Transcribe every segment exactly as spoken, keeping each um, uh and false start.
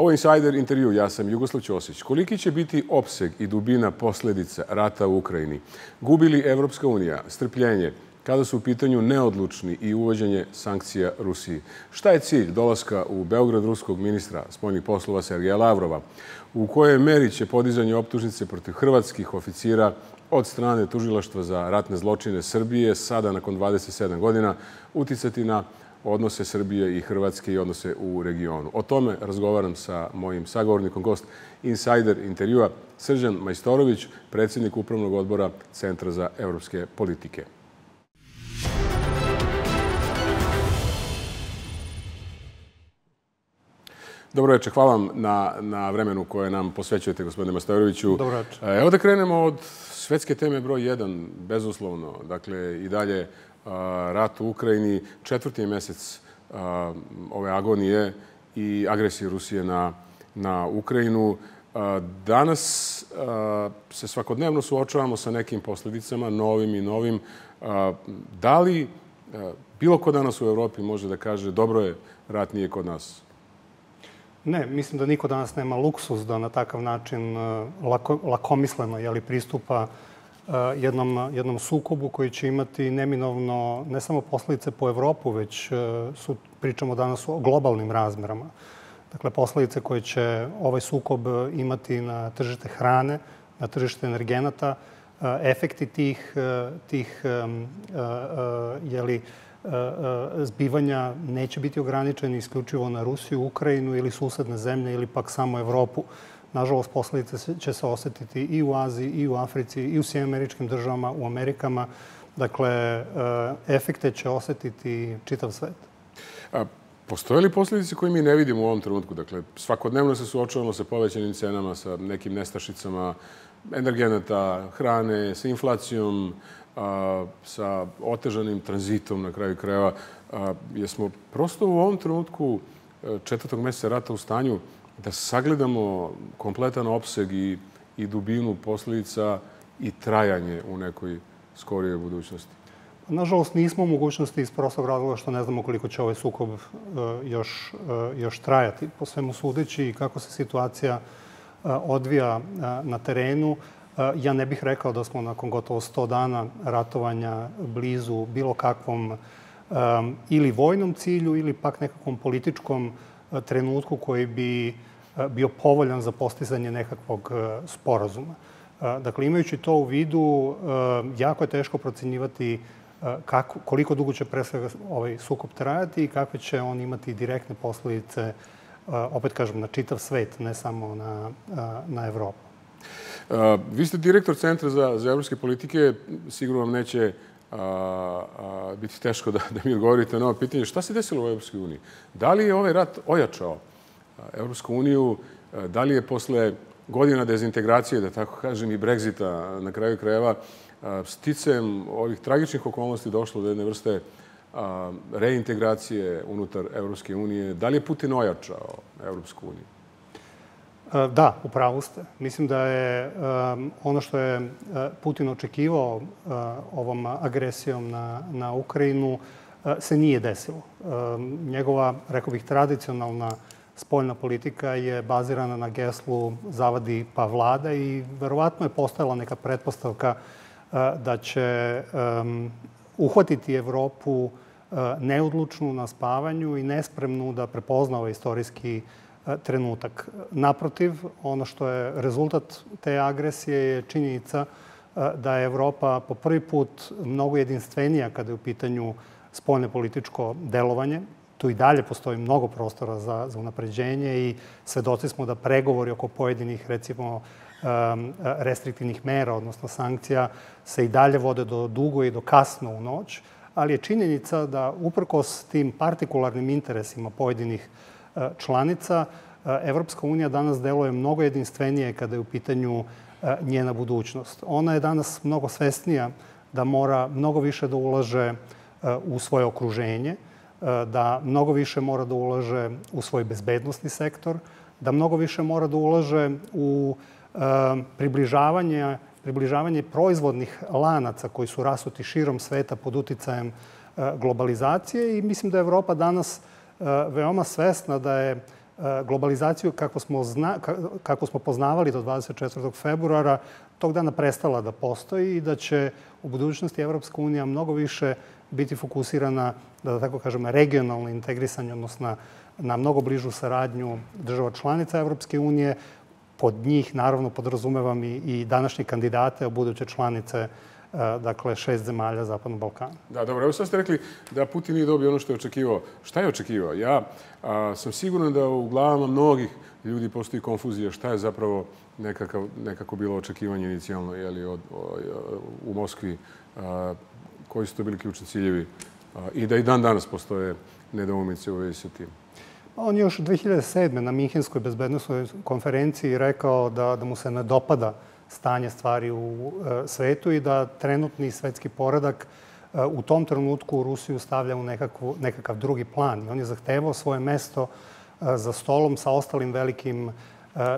Ovo je Insajder intervju, ja sam Jugoslav Ćosić. Koliki će biti opseg i dubina posljedica rata u Ukrajini? Gubi li Evropska unija strpljenje kada su u pitanju neodlučni i uvođenje sankcija Rusiji? Šta je cilj dolaska u Beograd ruskog ministra spoljnih poslova Sergeja Lavrova? U kojoj meri će podizanje optužnice protiv hrvatskih oficira od strane Tužilaštva za ratne zločine Srbije sada nakon dvadeset sedam godina uticati na odnose Srbije i Hrvatske i odnose u regionu? O tome razgovaram sa mojim sagovornikom, gost Insajder intervjua, Srđan Majstorović, predsjednik Upravnog odbora Centra za evropske politike. Dobro večer, hvala vam na, na vremenu koje nam posvećujete, gospodine Majstoroviću. Dobro večer. Evo da krenemo od svetske teme broj jedan, bezuslovno. Dakle, i dalje rat u Ukrajini, četvrti mjesec a, ove agonije i agresije Rusije na, na Ukrajinu. A, danas a, se svakodnevno suočavamo sa nekim posljedicama, novim i novim. A, da li a, bilo ko danas u Evropi može da kaže dobro je, rat nije kod nas? Ne, mislim da niko danas nema luksuz da na takav način lako, lakomisleno jeli, pristupa Jednom, jednom sukobu koji će imati neminovno ne samo posljedice po Evropu, već su, pričamo danas o globalnim razmerama. Dakle, posljedice koje će ovaj sukob imati na tržište hrane, na tržište energenata, efekti tih, tih jeli, zbivanja neće biti ograničeni isključivo na Rusiju, Ukrajinu ili susedne zemlje ili pak samo Evropu. Nažalost, posljedice će se osjetiti i u Aziji, i u Africi, i u Sjedinim Američkim državama, u Amerikama. Dakle, efekte će osjetiti čitav svet. A postoje li posljedice koje mi ne vidimo u ovom trenutku? Dakle, svakodnevno se suočavamo sa povećanim cenama, sa nekim nestašicama energenata, hrane, sa inflacijom, a, sa otežanim tranzitom na kraju krajeva. A, jesmo prosto u ovom trenutku četvrtog mjeseca rata u stanju da sagledamo kompletan opseg i, i dubinu posljedica i trajanje u nekoj skorijoj budućnosti? Nažalost, nismo u mogućnosti iz prostog razloga što ne znamo koliko će ovaj sukob uh, još, uh, još trajati. Po svemu sudeći i kako se situacija uh, odvija uh, na terenu, uh, ja ne bih rekao da smo nakon gotovo sto dana ratovanja blizu bilo kakvom uh, ili vojnom cilju ili pak nekakvom političkom trenutku koji bi bio povoljan za postizanje nekakvog sporazuma. Dakle, imajući to u vidu, jako je teško procenjivati kako, koliko dugo će pre svega ovaj sukob trajati i kakve će on imati direktne posljedice, opet kažem, na čitav svet, ne samo na, na Evropu. A, vi ste direktor Centra za, za evropske politike. Sigurno vam neće A, a, biti teško da, da mi odgovorite na ovo pitanje. Šta se desilo u Evropskoj uniji? Da li je ovaj rat ojačao Evropsku uniju? Da li je posle godina dezintegracije, da tako kažem, i Brexita na kraju krajeva, sticajem ovih tragičnih okolnosti došlo do jedne vrste a, reintegracije unutar Evropske unije? Da li je Putin ojačao Evropsku uniju? Da, upravo ste. Mislim da je um, ono što je Putin očekivao uh, ovom agresijom na, na Ukrajinu uh, se nije desilo. Um, njegova, rekao bih, tradicionalna spoljna politika je bazirana na geslu zavadi pa vlada i verovatno je postojala neka pretpostavka uh, da će um, uhvatiti Evropu uh, neodlučnu na spavanju i nespremnu da prepozna ovaj istorijski trenutak. Naprotiv, ono što je rezultat te agresije je činjenica da je Evropa po prvi put mnogo jedinstvenija kada je u pitanju spoljno političko delovanje. Tu i dalje postoji mnogo prostora za, za unapređenje i svedoci smo da pregovori oko pojedinih, recimo, restriktivnih mera, odnosno sankcija, se i dalje vode do dugo i do kasno u noć, ali je činjenica da uprkos tim partikularnim interesima pojedinih članica, Evropska unija danas deluje mnogo jedinstvenije kada je u pitanju njena budućnost. Ona je danas mnogo svesnija da mora mnogo više da ulaže u svoje okruženje, da mnogo više mora da ulaže u svoj bezbednosni sektor, da mnogo više mora da ulaže u približavanje, približavanje proizvodnih lanaca koji su rasuti širom sveta pod uticajem globalizacije i mislim da Evropa danas veoma svesna da je globalizaciju kako smo, zna, kako smo poznavali do dvadeset četvrtog februara, tog dana prestala da postoji i da će u budućnosti Evropska unija mnogo više biti fokusirana, da tako kažem, na regionalno integrisanje, odnosno na mnogo bližu saradnju država članica Evropske unije. Pod njih, naravno, podrazumevam i, i današnje kandidate o buduće članice, dakle, šest zemalja Zapadnog Balkana. Da, dobro. Evo sad ste rekli da Putin nije dobio ono što je očekivao. Šta je očekivao? Ja a, sam siguran da u glavama mnogih ljudi postoji konfuzija šta je zapravo nekakav, nekako bilo očekivanje inicijalno jeli, od, o, o, u Moskvi, a, koji su to bili ključni ciljevi a, i da i dan danas postoje nedoumice u vezi sa tim. On je još dve hiljade sedme. na Minhenskoj bezbednostnoj konferenciji rekao da, da mu se ne dopada stanje stvari u e, svetu i da trenutni svetski poredak e, u tom trenutku Rusiju stavlja u nekakvu, nekakav drugi plan. I on je zahtevao svoje mesto e, za stolom sa ostalim velikim e,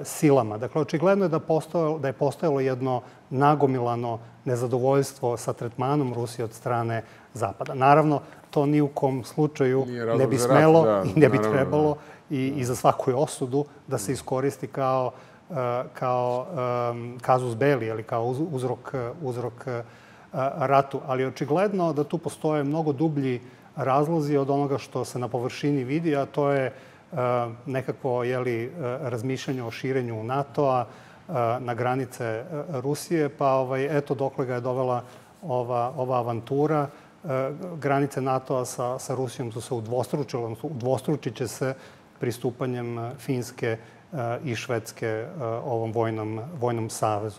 silama. Dakle, očigledno je da, postojalo, da je postojalo jedno nagomilano nezadovoljstvo sa tretmanom Rusije od strane Zapada. Naravno, to ni u kom slučaju ne bi smelo rat, da, i ne bi naravno, trebalo i, i za svaku osudu da se iskoristi kao kao um, kazus beli, ali kao uz, uzrok, uzrok uh, ratu. Ali očigledno da tu postoje mnogo dublji razlozi od onoga što se na površini vidi, a to je uh, nekako jeli, uh, razmišljanje o širenju NATO-a uh, na granice uh, Rusije. Pa ovaj, eto dokle ga je dovela ova, ova avantura. Uh, granice NATO-a sa, sa Rusijom su se udvostručile, udvostručit će se pristupanjem uh, Finske i Švedske ovom vojnom, vojnom savezu.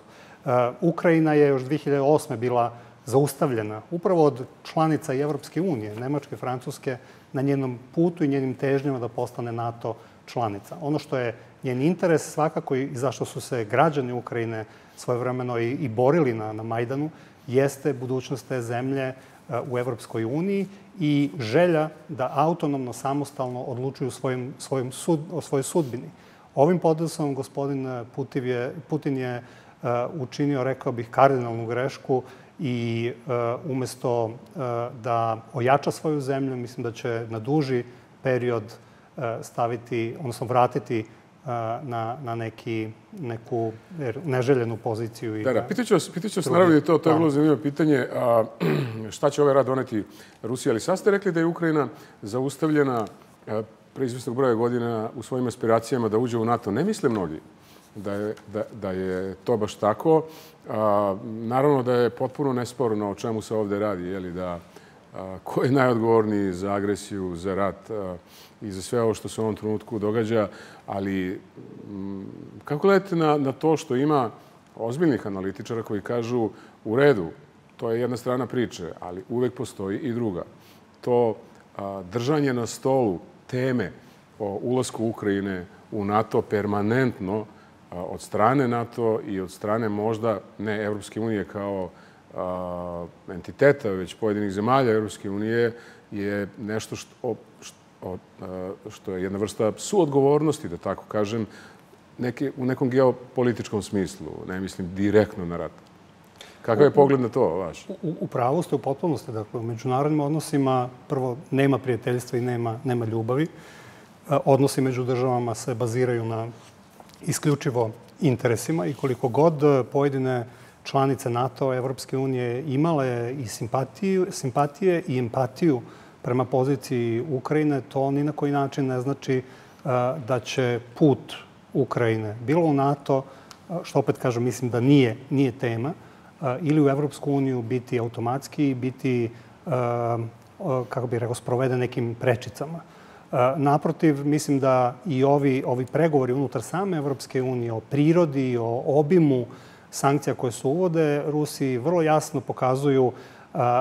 Ukrajina je još dve hiljade osme. bila zaustavljena upravo od članica i Evropske unije, Nemačke, Francuske, na njenom putu i njenim težnjama da postane NATO članica. Ono što je njen interes svakako i zašto su se građani Ukrajine svojevremeno i, i borili na, na Majdanu, jeste budućnost te zemlje u Evropskoj uniji i želja da autonomno, samostalno odlučuju svojim, svojim sud, o svojoj sudbini. Ovim podesom gospodin Putin je, Putin je uh, učinio, rekao bih, kardinalnu grešku i uh, umjesto uh, da ojača svoju zemlju, mislim da će na duži period uh, staviti, odnosno vratiti uh, na, na neki, neku neželjenu poziciju. I da, da. Pitaću vas, pitaću vas naravno, to, to je vrlo zanimljivo pitanje. A, šta će ovaj rat doneti Rusiji? Ali sad ste rekli da je Ukrajina zaustavljena uh, pre izvjesnog broja godina u svojim aspiracijama da uđe u NATO. Ne misle mnogi da je, da, da je to baš tako. A, naravno da je potpuno nesporno o čemu se ovdje radi. Je li, da, a, ko je najodgovorniji za agresiju, za rat a, i za sve ovo što se u ovom trenutku događa. Ali m, kako gledate na, na to što ima ozbiljnih analitičara koji kažu u redu, to je jedna strana priče, ali uvek postoji i druga. To a, držanje na stolu teme o ulasku Ukrajine u NATO permanentno od strane NATO i od strane možda ne Evropske unije kao entiteta, već pojedinih zemalja Evropske unije, je nešto što, što, što je jedna vrsta suodgovornosti, da tako kažem, neke, u nekom geopolitičkom smislu, ne mislim direktno na rat. Kakav je pogled na to vaš? U, u pravu ste, u potpunosti. Dakle, u međunarodnim odnosima prvo nema prijateljstva i nema, nema ljubavi. Odnosi među državama se baziraju na isključivo interesima i koliko god pojedine članice NATO, Evropske unije imale i simpatiju, simpatije i empatiju prema poziciji Ukrajine, to ni na koji način ne znači da će put Ukrajine, bilo u NATO, što opet kažem, mislim da nije, nije tema, ili u Evropsku uniju biti automatski, biti, kako bih rekao, sproveden nekim prečicama. Naprotiv, mislim da i ovi, ovi pregovori unutar same Evropske unije o prirodi, o obimu sankcija koje se uvode Rusiji vrlo jasno pokazuju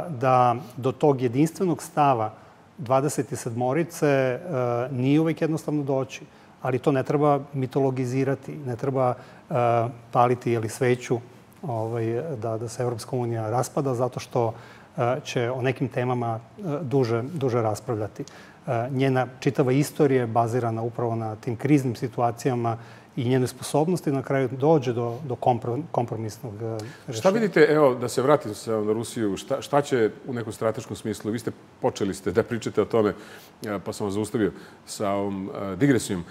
da do tog jedinstvenog stava dvadeset sedmorice nije uvijek jednostavno doći. Ali to ne treba mitologizirati, ne treba paliti ili sveću Ovaj, da, da se Evropska unija raspada zato što uh, će o nekim temama uh, duže, duže raspravljati. Uh, njena čitava istorija je bazirana upravo na tim kriznim situacijama i njene sposobnosti na kraju dođe do, do kompromisnog rešenja. Šta vidite, evo, da se vratimo na Rusiju, šta, šta će u nekom strateškom smislu? Vi ste počeli ste da pričate o tome, pa sam vas zaustavio sa ovom digresijom.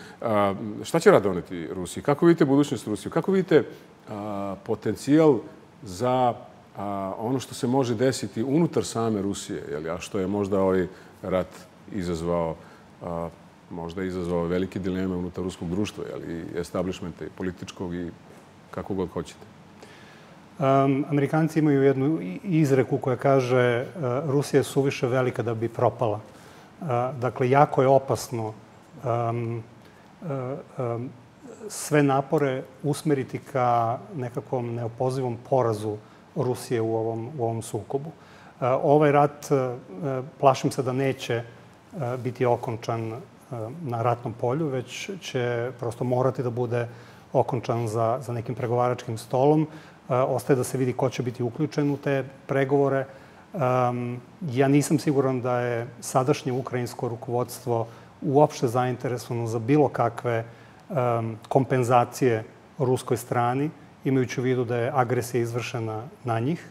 Šta će rad doneti Rusiji? Kako vidite budućnost Rusije? Kako vidite a, potencijal za a, ono što se može desiti unutar same Rusije, jeli, a što je možda ovaj rat izazvao a, možda je izazvao velike dileme unutar ruskog društva, i establishmenta, i političkog, i kako god hoćete. Um, Amerikanci imaju jednu izreku koja kaže uh, Rusija je suviše velika da bi propala. Uh, dakle, jako je opasno um, uh, um, sve napore usmeriti ka nekakvom neopozivom porazu Rusije u ovom, u ovom sukobu. Uh, ovaj rat, uh, plašim se da neće uh, biti okončan na ratnom polju, već će prosto morati da bude okončan za, za nekim pregovaračkim stolom. E, ostaje da se vidi ko će biti uključen u te pregovore. E, ja nisam siguran da je sadašnje ukrajinsko rukovodstvo uopšte zainteresovano za bilo kakve e, kompenzacije ruskoj strani, imajući u vidu da je agresija izvršena na njih.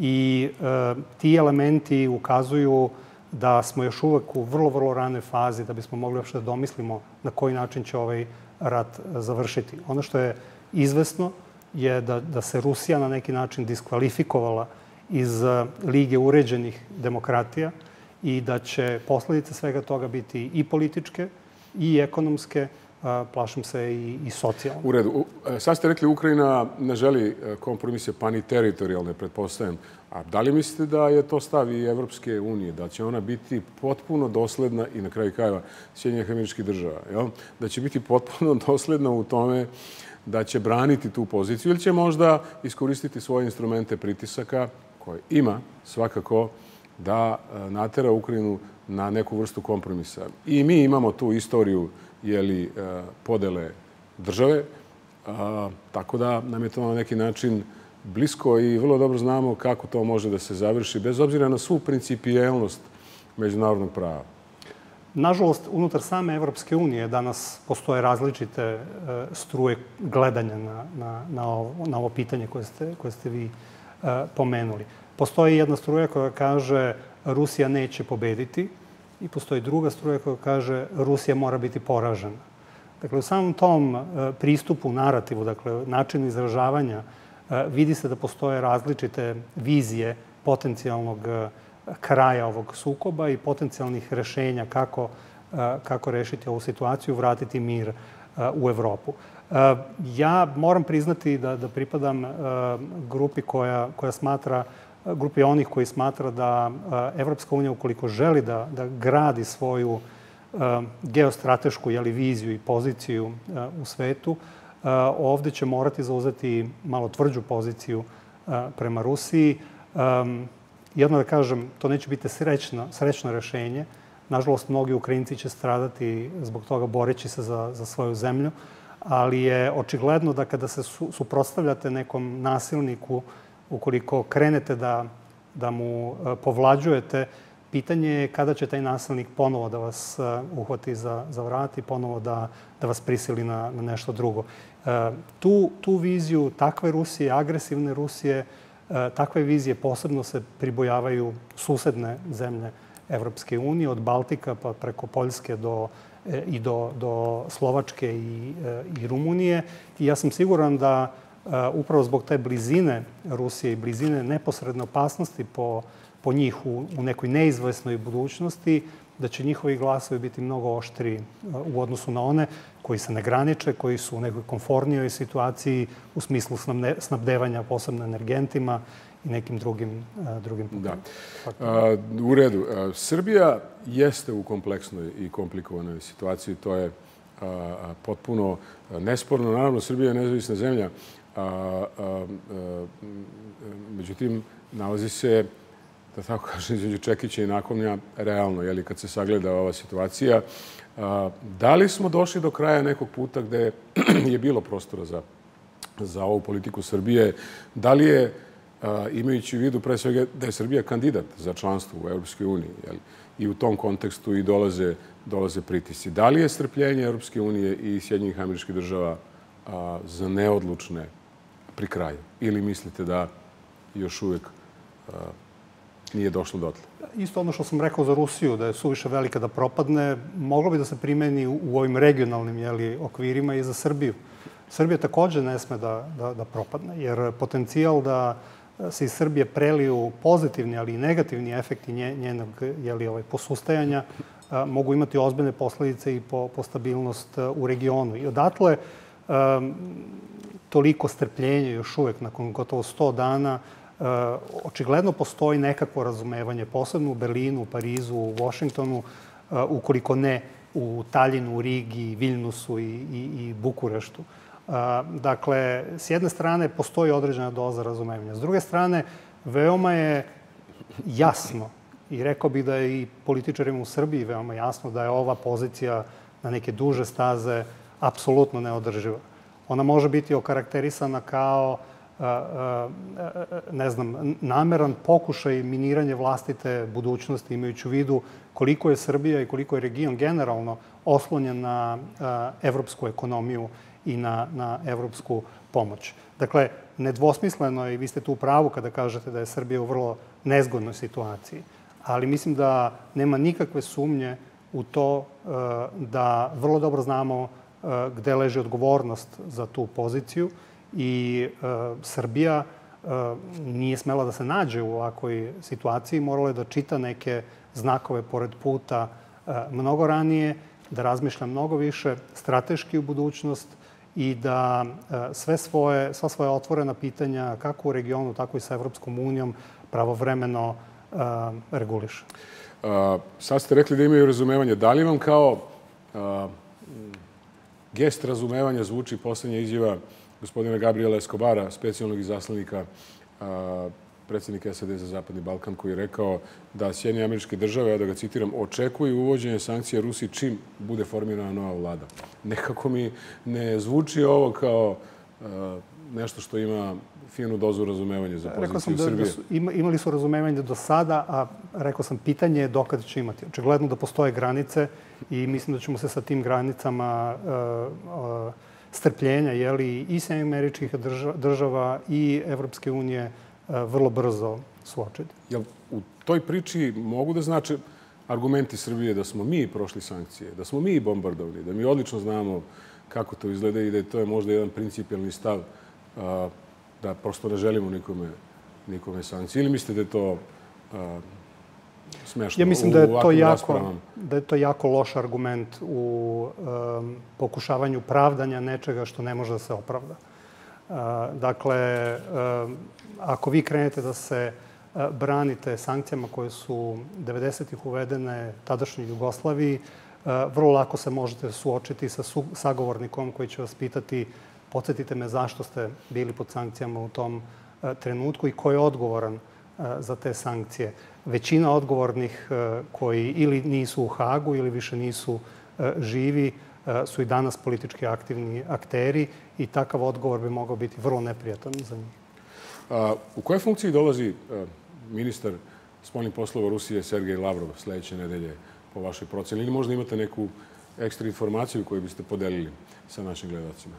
I e, ti elementi ukazuju da smo još uvek u vrlo, vrlo ranoj fazi, da bismo mogli uopšte da domislimo na koji način će ovaj rat završiti. Ono što je izvesno je da, da se Rusija na neki način diskvalifikovala iz lige uređenih demokratija i da će posljedice svega toga biti i političke i ekonomske, plašim se i, i socijalne. U redu. Sad ste rekli Ukrajina ne želi kompromise, pa ni teritorijalne, pretpostavljam. A da li mislite da je to stav i Evropske unije, da će ona biti potpuno dosledna i na kraju krajeva Sjedinjenih Američkih Država, jel? Da će biti potpuno dosledna u tome da će braniti tu poziciju ili će možda iskoristiti svoje instrumente pritisaka koje ima svakako da natera Ukrajinu na neku vrstu kompromisa. I mi imamo tu istoriju jeli, podele države, tako da nam je to na neki način blisko i vrlo dobro znamo kako to može da se završi, bez obzira na svu principijelnost međunarodnog prava. Nažalost, unutar same Evropske unije danas postoje različite struje gledanja na, na, na, ovo, na ovo pitanje koje ste, koje ste vi uh, pomenuli. Postoji jedna struja koja kaže Rusija neće pobediti i postoji druga struja koja kaže Rusija mora biti poražena. Dakle, u samom tom uh, pristupu, narativu, dakle, načinu izražavanja vidi se da postoje različite vizije potencijalnog kraja ovog sukoba i potencijalnih rešenja kako, kako rešiti ovu situaciju, vratiti mir u Evropu. Ja moram priznati da, da pripadam grupi koja, koja smatra, grupi onih koji smatra da Evropska unija, ukoliko želi da, da gradi svoju geostratešku jeli, viziju i poziciju u svetu, ovdje će morati zauzeti malo tvrđu poziciju prema Rusiji. Jedno da kažem, to neće biti srećno, srećno rešenje. Nažalost, mnogi Ukrajinci će stradati zbog toga boreći se za, za svoju zemlju, ali je očigledno da kada se su, suprotstavljate nekom nasilniku, ukoliko krenete da, da mu povlađujete, pitanje je kada će taj nasilnik ponovo da vas uhvati za, za vrat i ponovo da, da vas prisili na, na nešto drugo. E, tu, tu viziju takve Rusije, agresivne Rusije, e, takve vizije posebno se pribojavaju susedne zemlje Evropske unije, od Baltika pa preko Poljske do, e, i do, do Slovačke i, e, i Rumunije. I ja sam siguran da e, upravo zbog te blizine Rusije i blizine neposredne opasnosti po po njih u, u nekoj neizvesnoj budućnosti, da će njihovi glasovi biti mnogo oštriji u odnosu na one koji se ne graniče, koji su u nekoj komfornijoj situaciji u smislu snabdevanja posebno energentima i nekim drugim, drugim putima. Da. U redu. Srbija jeste u kompleksnoj i komplikovanoj situaciji. To je potpuno nesporno. Naravno, Srbija je nezavisna zemlja. Međutim, nalazi se da tako kažem, između čekića i nakovnja, realno, jeli, kad se sagleda ova situacija. A, da li smo došli do kraja nekog puta gde je bilo prostora za, za ovu politiku Srbije? Da li je, a, imajući u vidu pre svega da je Srbija kandidat za članstvo u Evropskoj uniji, jeli, i u tom kontekstu i dolaze, dolaze pritisci? Da li je strpljenje Evropske unije i Sjedinjenih Američkih Država za neodlučne pri kraju? Ili mislite da još uvijek nije došlo dotle? Isto ono što sam rekao za Rusiju, da je suviše velika da propadne, moglo bi da se primeni u ovim regionalnim okvirima i za Srbiju. Srbija također ne sme da propadne, jer potencijal da se iz Srbije preliju pozitivni, ali i negativni efekti njenog posustajanja mogu imati ozbiljne posljedice i po stabilnost u regionu. I odatle toliko strpljenja još uvijek, nakon gotovo sto dana, očigledno postoji nekako razumevanje, posebno u Berlinu, u Parizu, u Washingtonu, ukoliko ne u Talinu, Rigi, Vilnusu i Bukureštu. Dakle, s jedne strane postoji određena doza razumevanja. S druge strane, veoma je jasno i rekao bih da je i političarima u Srbiji veoma jasno da je ova pozicija na neke duže staze apsolutno neodrživa. Ona može biti okarakterisana kao ne znam, nameran pokušaj miniranja vlastite budućnosti, imajući u vidu koliko je Srbija i koliko je region generalno oslonjen na evropsku ekonomiju i na evropsku pomoć. Dakle, nedvosmisleno je, i vi ste tu u pravu kada kažete da je Srbija u vrlo nezgodnoj situaciji, ali mislim da nema nikakve sumnje u to da vrlo dobro znamo gde leži odgovornost za tu poziciju i Srbija nije smela da se nađe u ovakvoj situaciji, morala je da čita neke znakove pored puta mnogo ranije, da razmišlja mnogo više strateški u budućnost i da sve svoje, sva svoje otvorena pitanja kako u regionu, tako i sa Evropskom unijom pravovremeno reguliše. Sad ste rekli da imaju razumevanje. Da li vam kao gest razumevanja zvuči poslednja izjava gospodina Gabriela Escobara, specijalnog izaslanika predsjednika S A D za Zapadni Balkan, koji je rekao da Sjedinjene Američke Države, da ga citiram, očekuju uvođenje sankcija Rusiji čim bude formirana nova vlada. Nekako mi ne zvuči ovo kao nešto što ima finu dozu razumevanja za poziciju Srbije. Imali su razumevanje do sada, a rekao sam, pitanje je dokad će imati. Očigledno da postoje granice i mislim da ćemo se sa tim granicama strpljenja i Sjedinjenih Američkih Država i Evropske unije vrlo brzo suočiti. U toj priči mogu da znače argumenti Srbije da smo mi prošli sankcije, da smo mi bombardovani, da mi odlično znamo kako to izgleda i da to je možda jedan principijalni stav da prosto ne želimo nikome sankcije. Ili mislite da je to smešno? Ja mislim da je to jako loš argument u pokušavanju pravdanja nečega što ne može da se opravda. Dakle, ako vi krenete da se branite sankcijama koje su devedesetih uvedene tadašnjoj Jugoslaviji, vrlo lako se možete suočiti sa sagovornikom koji će vas pitati, podsjetite me zašto ste bili pod sankcijama u tom trenutku i ko je odgovoran za te sankcije. Većina odgovornih koji ili nisu u Hagu ili više nisu živi su i danas politički aktivni akteri i takav odgovor bi mogao biti vrlo neprijatan za njih. U kojoj funkciji dolazi ministar spoljnih poslova Rusije Sergej Lavrov sljedeće nedelje po vašoj proceni? Ili možda imate neku ekstra informaciju koju biste podelili sa našim gledalcima?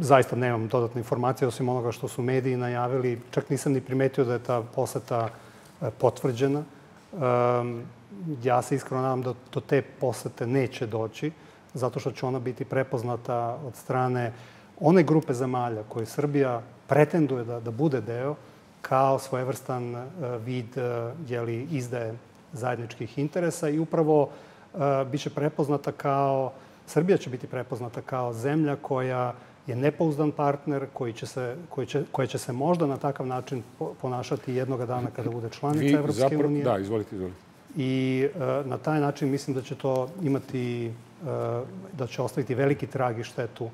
Zaista nemam dodatne informacije, osim onoga što su mediji najavili. Čak nisam ni primetio da je ta poseta potvrđena. Ja se iskreno nadam da do te posete neće doći, zato što će ona biti prepoznata od strane one grupe zemalja koje Srbija pretenduje da bude deo kao svojevrstan vid izdaje zajedničkih interesa i upravo biće prepoznata kao, Srbija će biti prepoznata kao zemlja koja je nepouzdan partner, koja će se možda na takav način ponašati jednoga dana kada bude članica Evropske unije. Da, izvolite, izvolite. I na taj način mislim da će to imati, da će ostaviti veliki trag i štetu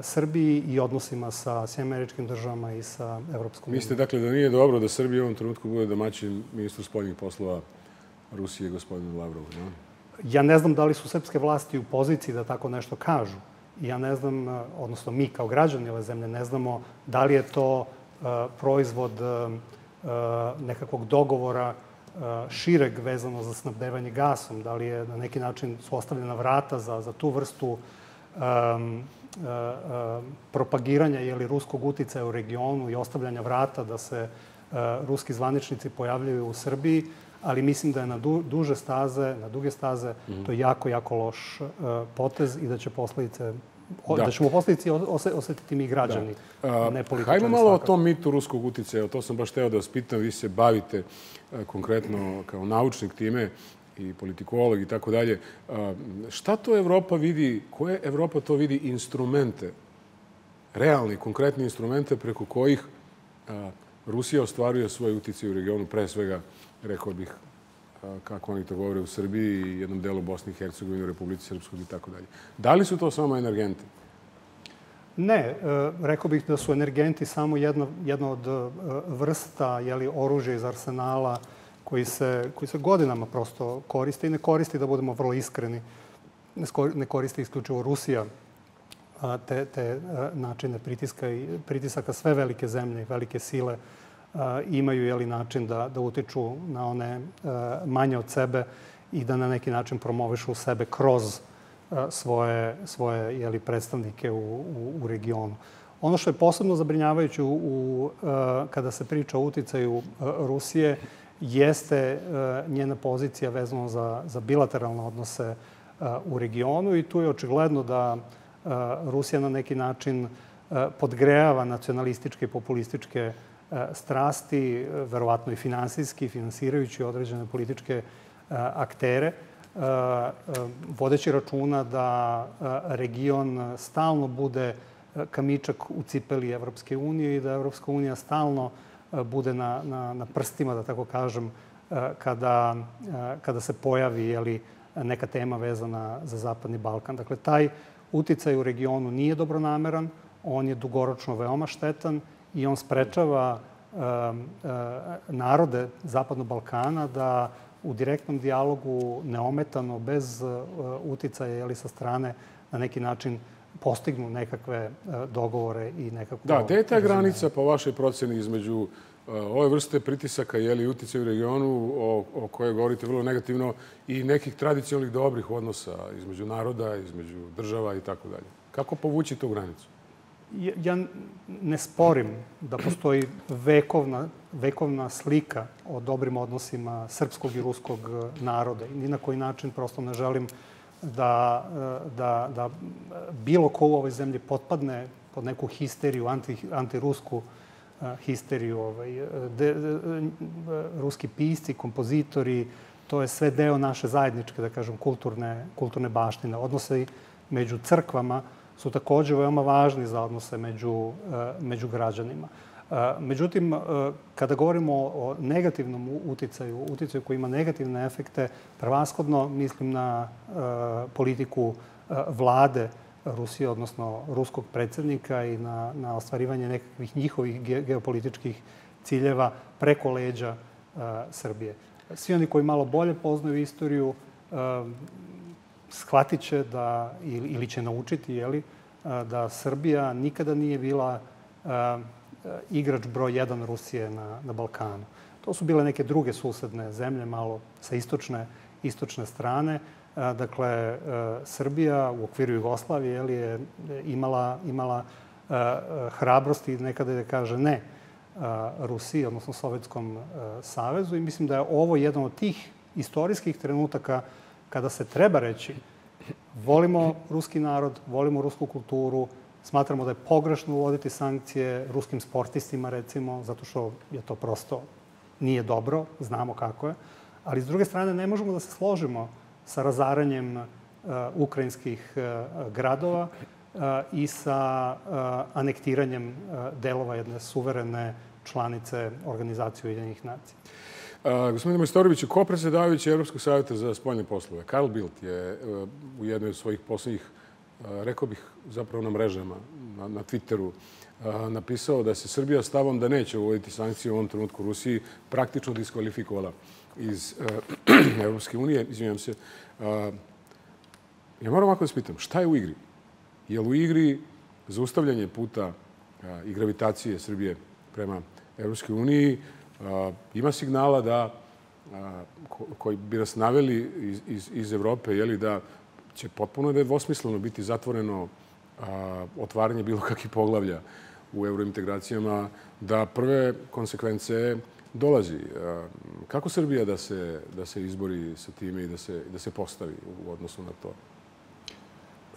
Srbiji i odnosima sa Sjedinjenim Američkim Državama i sa Evropskom unijom. Mislite dakle da nije dobro da Srbija u ovom trenutku bude domaćin ministru spoljnih poslova Rusije, gospodinu Lavrovu? Ja ne znam da li su srpske vlasti u poziciji da tako nešto kažu. Ja ne znam, odnosno mi kao građani ove zemlje ne znamo da li je to proizvod nekakvog dogovora šireg vezano za snabdevanje gasom, da li je na neki način su ostavljena vrata za tu vrstu propagiranja ili ruskog uticaja u regionu i ostavljanja vrata da se ruski zvaničnici pojavljaju u Srbiji, ali mislim da je na duže staze, na duge staze, to je jako, jako loš potez i da će posljedice, da ćemo posljedice osjetiti mi građani, ne političani. Hajmo malo o tom mitu ruskog uticaja, to sam baš teo da vas pitam, vi se bavite konkretno kao naučnik time i politikolog i tako dalje. Šta to Evropa vidi, koje Evropa to vidi instrumente, realni, konkretni instrumente preko kojih Rusija ostvaruje svoj uticaj u regionu, pre svega, rekao bih, kako oni to govore u Srbiji i jednom delu Bosne i Hercegovine, u Republici Srpskoj i tako dalje. Da li su to samo energenti? Ne, rekao bih da su energenti samo jedna od vrsta oružja iz arsenala koji se godinama prosto koriste i ne koristi, da budemo vrlo iskreni, ne koriste isključivo Rusija te načine pritisaka. Sve velike zemlje i velike sile imaju način da utiču na one manje od sebe i da na neki način promovišu sebe kroz svoje predstavnike u regionu. Ono što je posebno zabrinjavajuće kada se priča o uticaju Rusije jeste njena pozicija vezano za bilateralne odnose u regionu i tu je očigledno da Rusija na neki način podgrejava nacionalističke i populističke strasti, verovatno i finansijski, finansirajući određene političke aktere, vodeći računa da region stalno bude kamičak u cipeli Evropske unije i da Evropska unija stalno bude na prstima, da tako kažem, kada se pojavi neka tema vezana za Zapadni Balkan. Dakle, taj uticaj u regionu nije dobronameran, on je dugoročno veoma štetan i on sprečava narode Zapadnog Balkana da u direktnom dijalogu neometano, bez uticaja sa strane, na neki način postignu nekakve dogovore i nekako... Da, gde je ta granica po vašoj proceni između ove vrste pritisaka i uticaja u regionu o kojoj govorite vrlo negativno i nekih tradicionalnih dobrih odnosa između naroda, između država i tako dalje? Kako povući tu granicu? Ja ne sporim da postoji vekovna slika o dobrim odnosima srpskog i ruskog naroda. Ni na koji način prosto ne želim da bilo ko u ovoj zemlji potpadne pod neku histeriju, antirusku histeriju. Ruski pisci, kompozitori, to je sve deo naše zajedničke, da kažem, kulturne baštine. Odnose među crkvama su također veoma važni za odnose među građanima. Međutim, kada govorimo o negativnom uticaju, uticaju koji ima negativne efekte, prvashodno mislim na politiku vlade Rusije, odnosno ruskog predsjednika i na ostvarivanje nekakvih njihovih geopolitičkih ciljeva preko leđa Srbije. Svi oni koji malo bolje poznaju istoriju shvatit će ili će naučiti da Srbija nikada nije bila igrač broj jedan Rusije na Balkanu. To su bile neke druge susedne zemlje, malo sa istočne strane. Dakle, Srbija u okviru Jugoslavije je imala hrabrosti nekada da kaže ne Rusiji, odnosno Sovjetskom savezu. I mislim da je ovo jedan od tih istorijskih trenutaka kada se treba reći volimo ruski narod, volimo rusku kulturu, smatramo da je pogrešno uvoditi sankcije ruskim sportistima, recimo, zato što je to prosto nije dobro, znamo kako je. Ali, s druge strane, ne možemo da se složimo sa razaranjem ukrajinskih gradova i sa anektiranjem delova jedne suverene članice Organizacije Ujedinjenih nacija. Gospodine Majstoroviću, ko predsedavajući Evropskog savjeta za spoljne poslove? Karl Bildt je u jednoj od svojih poslednjih, rekao bih zapravo na mrežama, na Twitteru, napisao da se Srbija stavom da neće uvoditi sankcije u ovom trenutku Rusiji praktično diskvalifikovala iz Evropske unije. Izvinjam se. Ja moram ovako da spitam, šta je u igri? Je li u igri zaustavljanje puta i gravitacije Srbije prema Evropskoj uniji? Ima signala da, koji bi nas naveli iz Evrope, da će potpuno dvosmisleno biti zatvoreno otvaranje bilo kakvih poglavlja u eurointegracijama, da prve konsekvence dolazi. Kako Srbija da se, da se izbori sa time i da se, da se postavi u odnosu na to?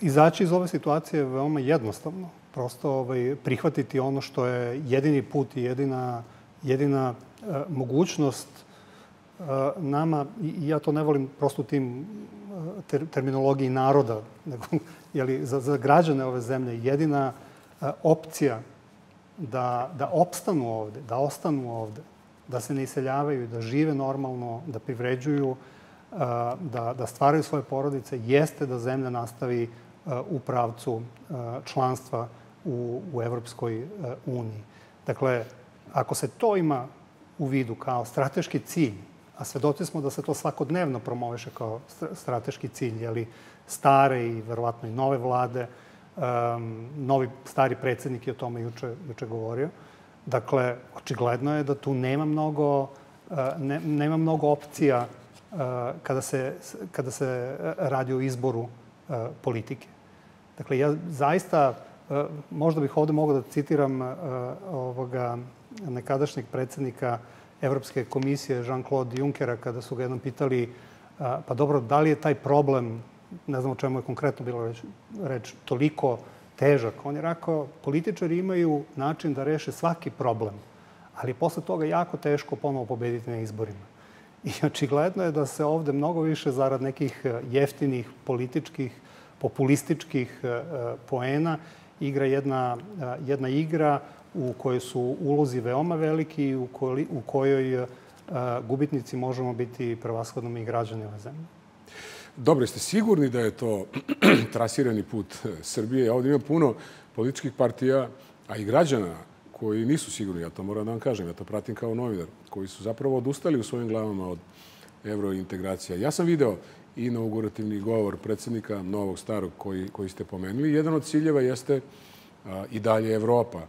Izaći iz ove situacije je veoma jednostavno. Prosto ovaj, prihvatiti ono što je jedini put i jedina, jedina e, mogućnost e, nama, i ja to ne volim prosto tim ter, terminologiji naroda, nego jeli, za, za građane ove zemlje jedina e, opcija da, da opstanu ovde, da ostanu ovde, da se ne iseljavaju, da žive normalno, da privređuju, da, da stvaraju svoje porodice, jeste da zemlja nastavi u pravcu članstva u, u Evropskoj uniji. Dakle, ako se to ima u vidu kao strateški cilj, a svedoci smo da se to svakodnevno promoviše kao strateški cilj, jeli stare i verovatno i nove vlade, um, novi stari predsjednik je o tome juče, juče govorio. Dakle, očigledno je da tu nema mnogo, ne, nema mnogo opcija kada se, kada se radi o izboru politike. Dakle, ja zaista, možda bih ovdje mogao da citiram ovoga nekadašnjeg predsjednika Evropske komisije Jean-Claude Junckera kada su ga jednom pitali pa dobro, da li je taj problem, ne znam o čemu je konkretno bilo reč, reč toliko težak. On je rekao, političari imaju način da reše svaki problem, ali posle toga jako teško ponovo pobediti na izborima. I očigledno je da se ovde mnogo više zarad nekih jeftinih političkih, populističkih poena igra jedna, jedna igra u kojoj su ulozi veoma veliki i u kojoj gubitnici možemo biti prvashodno mi građani ove zemlje. Dobro, jeste sigurni da je to trasirani put Srbije? Ovdje ima puno političkih partija, a i građana koji nisu sigurni, ja to moram da vam kažem, ja to pratim kao novinar, koji su zapravo odustali u svojim glavama od eurointegracija. Ja sam video inaugurativni govor predsjednika novog starog koji, koji ste pomenuli. Jedan od ciljeva jeste a, i dalje Evropa.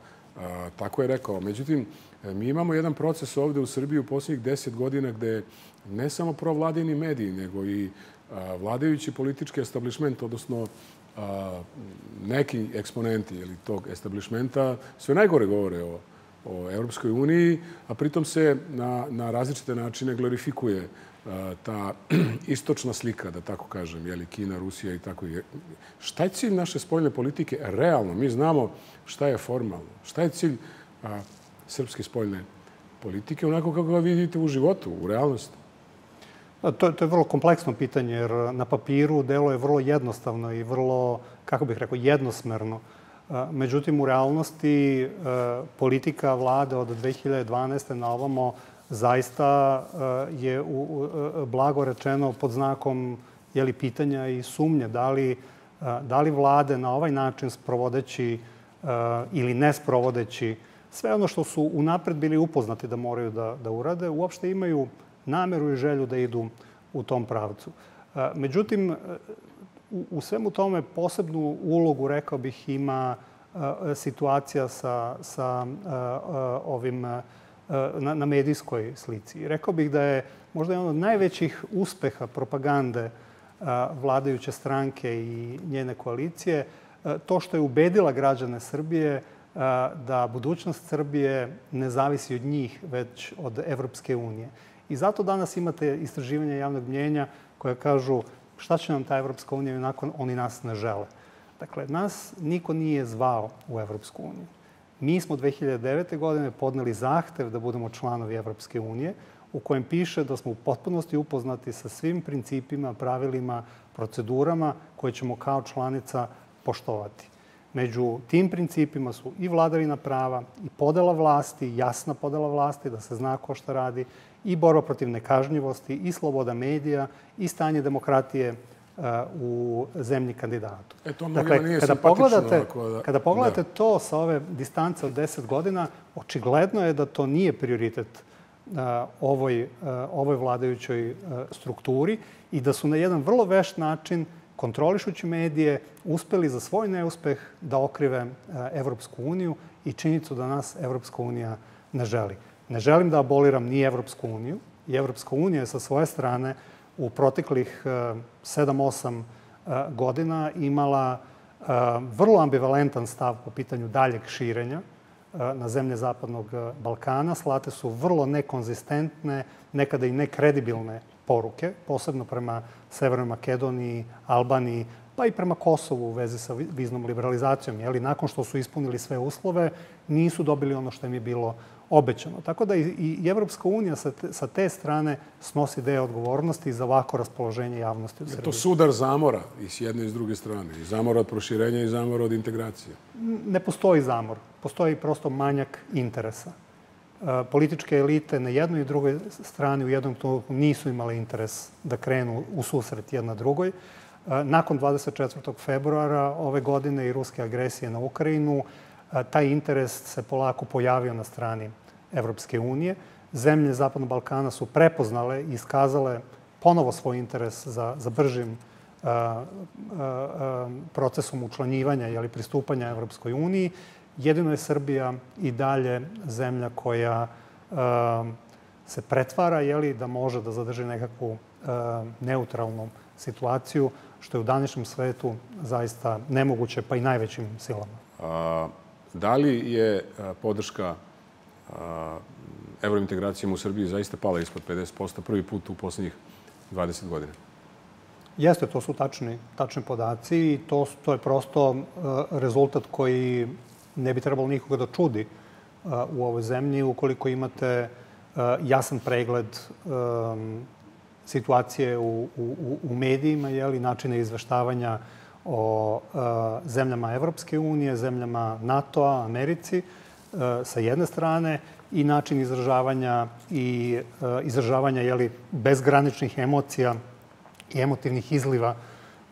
A, tako je rekao. Međutim, mi imamo jedan proces ovdje u Srbiji u posljednjih deset godina gde ne samo provladini mediji, nego i a, vladajući politički establishment, odnosno a, neki eksponenti ili tog establishmenta, sve najgore govore o, o Evropskoj uniji, a pritom se na, na različite načine glorifikuje a, ta istočna slika, da tako kažem, jeli, Kina, Rusija i tako. Šta je cilj naše spoljne politike? Realno, mi znamo šta je formalno. Šta je cilj a, srpske spoljne politike, onako kako ga vidite u životu, u realnosti? To, to je vrlo kompleksno pitanje, jer na papiru delo je vrlo jednostavno i vrlo, kako bih rekao, jednosmerno. Međutim, u realnosti politika vlade od dve hiljade dvanaeste. na ovamo zaista je, u, u, blago rečeno, pod znakom jeli, pitanja i sumnje. Da li, da li vlade na ovaj način sprovodeći ili ne sprovodeći sve ono što su unapred bili upoznati da moraju da, da urade, uopšte imaju nameru i želju da idu u tom pravcu. Međutim, u svemu tome posebnu ulogu, rekao bih, ima situacija sa, sa ovim, na, na medijskoj slici. Rekao bih da je možda jedan od najvećih uspeha propagande vladajuće stranke i njene koalicije to što je ubedila građane Srbije da budućnost Srbije ne zavisi od njih, već od Evropske unije. I zato danas imate istraživanja javnog mnjenja koja kažu šta će nam ta Evropska unija nakon oni nas ne žele. Dakle, nas niko nije zvao u Evropsku uniju. Mi smo dve hiljade devete. godine podneli zahtev da budemo članovi Evropske unije u kojem piše da smo u potpunosti upoznati sa svim principima, pravilima, procedurama koje ćemo kao članica poštovati. Među tim principima su i vladavina prava, i podela vlasti, jasna podela vlasti, da se zna ko šta radi, i borba protiv nekažnjivosti, i sloboda medija, i stanje demokratije uh, u zemlji kandidatu. E to mnogima dakle, nije kada pogledate, da... kada pogledate to sa ove distance od deset godina, očigledno je da to nije prioritet uh, ovoj, uh, ovoj vladajućoj uh, strukturi i da su na jedan vrlo vešt način, kontrolišući medije, uspeli za svoj neuspeh da okrive uh, Evropsku uniju i činjenicu da nas Evropska unija ne želi. Ne želim da aboliram ni Evropsku uniju. I Evropska unija je sa svoje strane u proteklih sedam osam godina imala vrlo ambivalentan stav po pitanju daljeg širenja na zemlje Zapadnog Balkana. Slate su vrlo nekonzistentne, nekada i nekredibilne poruke, posebno prema Severnoj Makedoniji, Albaniji, pa i prema Kosovu u vezi sa viznom liberalizacijom. Jeli, nakon što su ispunili sve uslove, nisu dobili ono što im je bilo obećano. Tako da i Evropska unija sa te strane snosi deo odgovornosti za ovako raspoloženje javnosti u Srbiji. Je to sudar zamora i s jedne i s druge strane? I zamora od proširenja i zamora od integracije? Ne postoji zamor. Postoji prosto manjak interesa. Političke elite na jednoj i drugoj strani u jednom trenutku nisu imale interes da krenu u susret jedna drugoj. Nakon dvadeset četvrtog februara ove godine i ruske agresije na Ukrajinu, taj interes se polako pojavio na strani Evropske unije. Zemlje Zapadnog Balkana su prepoznale i iskazale ponovo svoj interes za, za bržim a, a, procesom učlanjivanja ili pristupanja Evropskoj uniji. Jedino je Srbija i dalje zemlja koja a, se pretvara jeli, da može da zadrži nekakvu a, neutralnu situaciju, što je u današnjem svetu zaista nemoguće, pa i najvećim silama. A... Da li je podrška evrointegracijama u Srbiji zaista pala ispod pedeset posto prvi put u posljednjih dvadeset godina? Jeste, to su tačni, tačni podaci i to, to je prosto rezultat koji ne bi trebalo nikoga da čudi u ovoj zemlji ukoliko imate jasan pregled situacije u, u, u medijima, jeli, načine izveštavanja o e, zemljama Evropske unije, zemljama NATO-a, Americi, e, sa jedne strane i način izražavanja i e, izražavanja jeli, bezgraničnih emocija i emotivnih izliva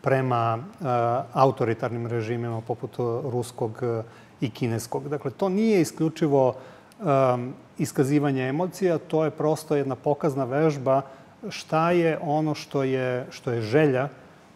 prema e, autoritarnim režimima poput ruskog i kineskog. Dakle, to nije isključivo e, iskazivanje emocija, to je prosto jedna pokazna vežba šta je ono što je, što je želja,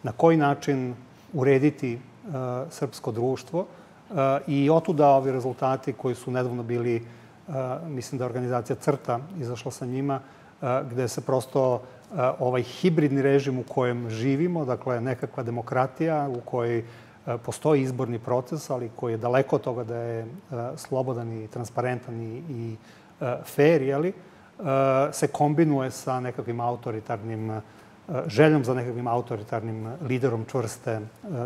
na koji način urediti uh, srpsko društvo uh, i otuda ovi rezultati koji su nedavno bili, uh, mislim da je organizacija Crta izašla sa njima, uh, gde se prosto uh, ovaj hibridni režim u kojem živimo, dakle nekakva demokratija u kojoj uh, postoji izborni proces, ali koji je daleko od toga da je uh, slobodan i transparentan i, i uh, fair, jeli, uh, se kombinuje sa nekakvim autoritarnim uh, željom za nekakvim autoritarnim liderom čvrste,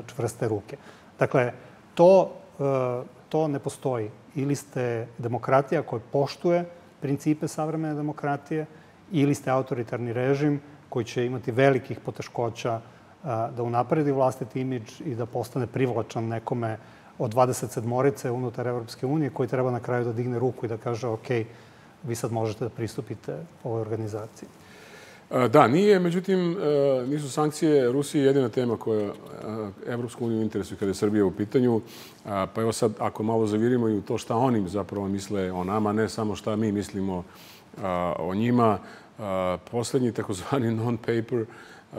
čvrste ruke. Dakle, to, to ne postoji. Ili ste demokratija koja poštuje principe savremene demokratije, ili ste autoritarni režim koji će imati velikih poteškoća da unapredi vlastiti imidž i da postane privlačan nekome od dvadeset sedmorice unutar Evropske unije koji treba na kraju da digne ruku i da kaže ok, vi sad možete da pristupite ovoj organizaciji. Da, nije. Međutim, nisu sankcije Rusije jedina tema koja Evropsku uniju interesuje kada je Srbija u pitanju. Pa evo sad, ako malo zavirimo i u to šta oni zapravo misle o nama, ne samo šta mi mislimo o njima. Poslednji takozvani non-paper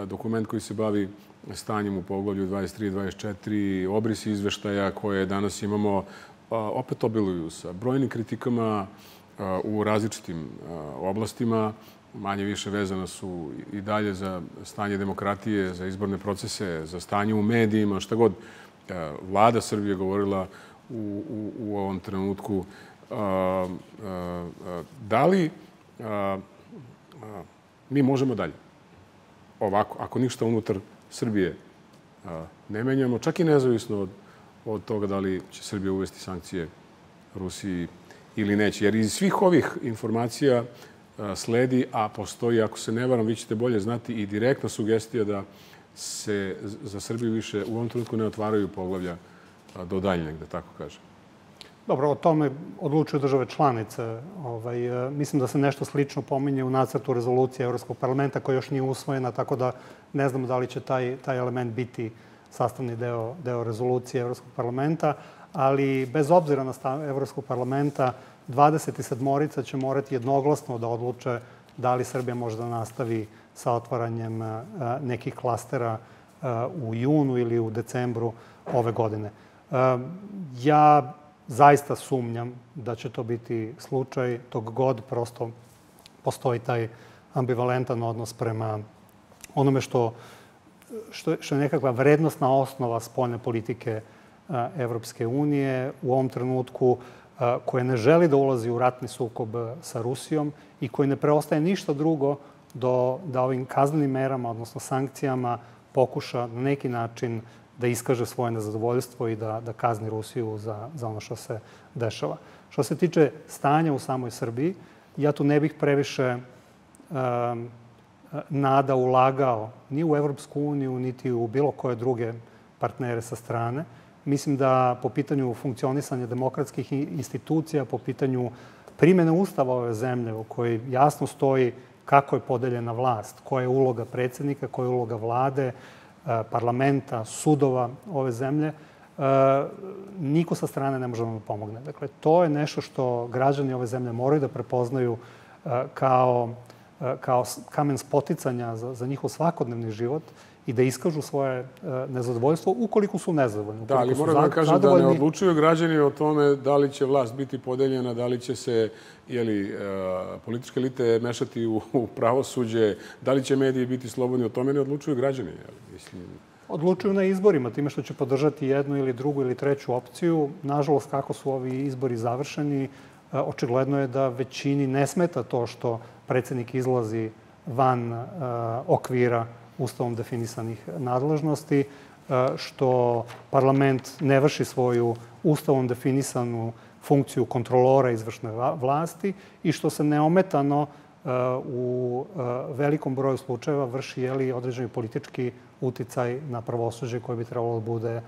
dokument koji se bavi stanjem u poglavlju dvadeset tri i dvadeset četiri, obrisi izveštaja koje danas imamo, opet obiluju sa brojnim kritikama u različitim oblastima. Manje više vezana su i dalje za stanje demokratije, za izborne procese, za stanje u medijima, šta god vlada Srbije govorila u, u, u ovom trenutku. A, a, a, da li a, a, mi možemo dalje? Ovako, ako ništa unutar Srbije a, ne menjamo, čak i nezavisno od, od toga da li će Srbija uvesti sankcije Rusiji ili neće. Jer iz svih ovih informacija sledi, a postoji, ako se ne varam, vi ćete bolje znati i direktna sugestija da se za Srbiju više u ovom trenutku ne otvaraju poglavlja do daljnjeg, da tako kažem. Dobro, o tome odlučuju države članice. Ovaj, mislim da se nešto slično pominje u nacrtu rezolucije Evropskog parlamenta koja još nije usvojena, tako da ne znamo da li će taj, taj element biti sastavni deo, deo rezolucije Evropskog parlamenta, ali bez obzira na stav Evropskog parlamenta, dvadeset sedmorica će morati jednoglasno da odluče da li Srbija može da nastavi sa otvaranjem nekih klastera u junu ili u decembru ove godine. Ja zaista sumnjam da će to biti slučaj, tog god prosto postoji taj ambivalentan odnos prema onome što, što je nekakva vrednostna osnova spoljne politike Srbije Evropske unije u ovom trenutku koje ne želi da ulazi u ratni sukob sa Rusijom i koji ne preostaje ništa drugo da ovim kaznenim merama, odnosno sankcijama, pokuša na neki način da iskaže svoje nezadovoljstvo i da kazni Rusiju za ono što se dešava. Što se tiče stanja u samoj Srbiji, ja tu ne bih previše nada ulagao ni u Evropsku uniju, niti u bilo koje druge partnere sa strane. Mislim da po pitanju funkcionisanja demokratskih institucija, po pitanju primjene Ustava ove zemlje u kojoj jasno stoji kako je podeljena vlast, koja je uloga predsjednika, koja je uloga vlade, parlamenta, sudova ove zemlje, niko sa strane ne može nam pomogne. Dakle, to je nešto što građani ove zemlje moraju da prepoznaju kao kamen spoticanja za njihov svakodnevni život i da iskažu svoje nezadovoljstvo ukoliko su nezadovoljni. Da, ali moram da kažem da ne odlučuju građani o tome da li će vlast biti podeljena, da li će se političke elite mešati u pravosuđe, da li će mediji biti slobodni, o tome ne odlučuju građani. Odlučuju na izborima, time što će podržati jednu ili drugu ili treću opciju. Nažalost, kako su ovi izbori završeni, očigledno je da većini ne smeta to što predsjednik izlazi van okvira ustavom definisanih nadležnosti, što parlament ne vrši svoju ustavom definisanu funkciju kontrolora izvršne vlasti i što se neometano u velikom broju slučajeva vrši određeni politički uticaj na pravosuđe koje bi trebalo da bude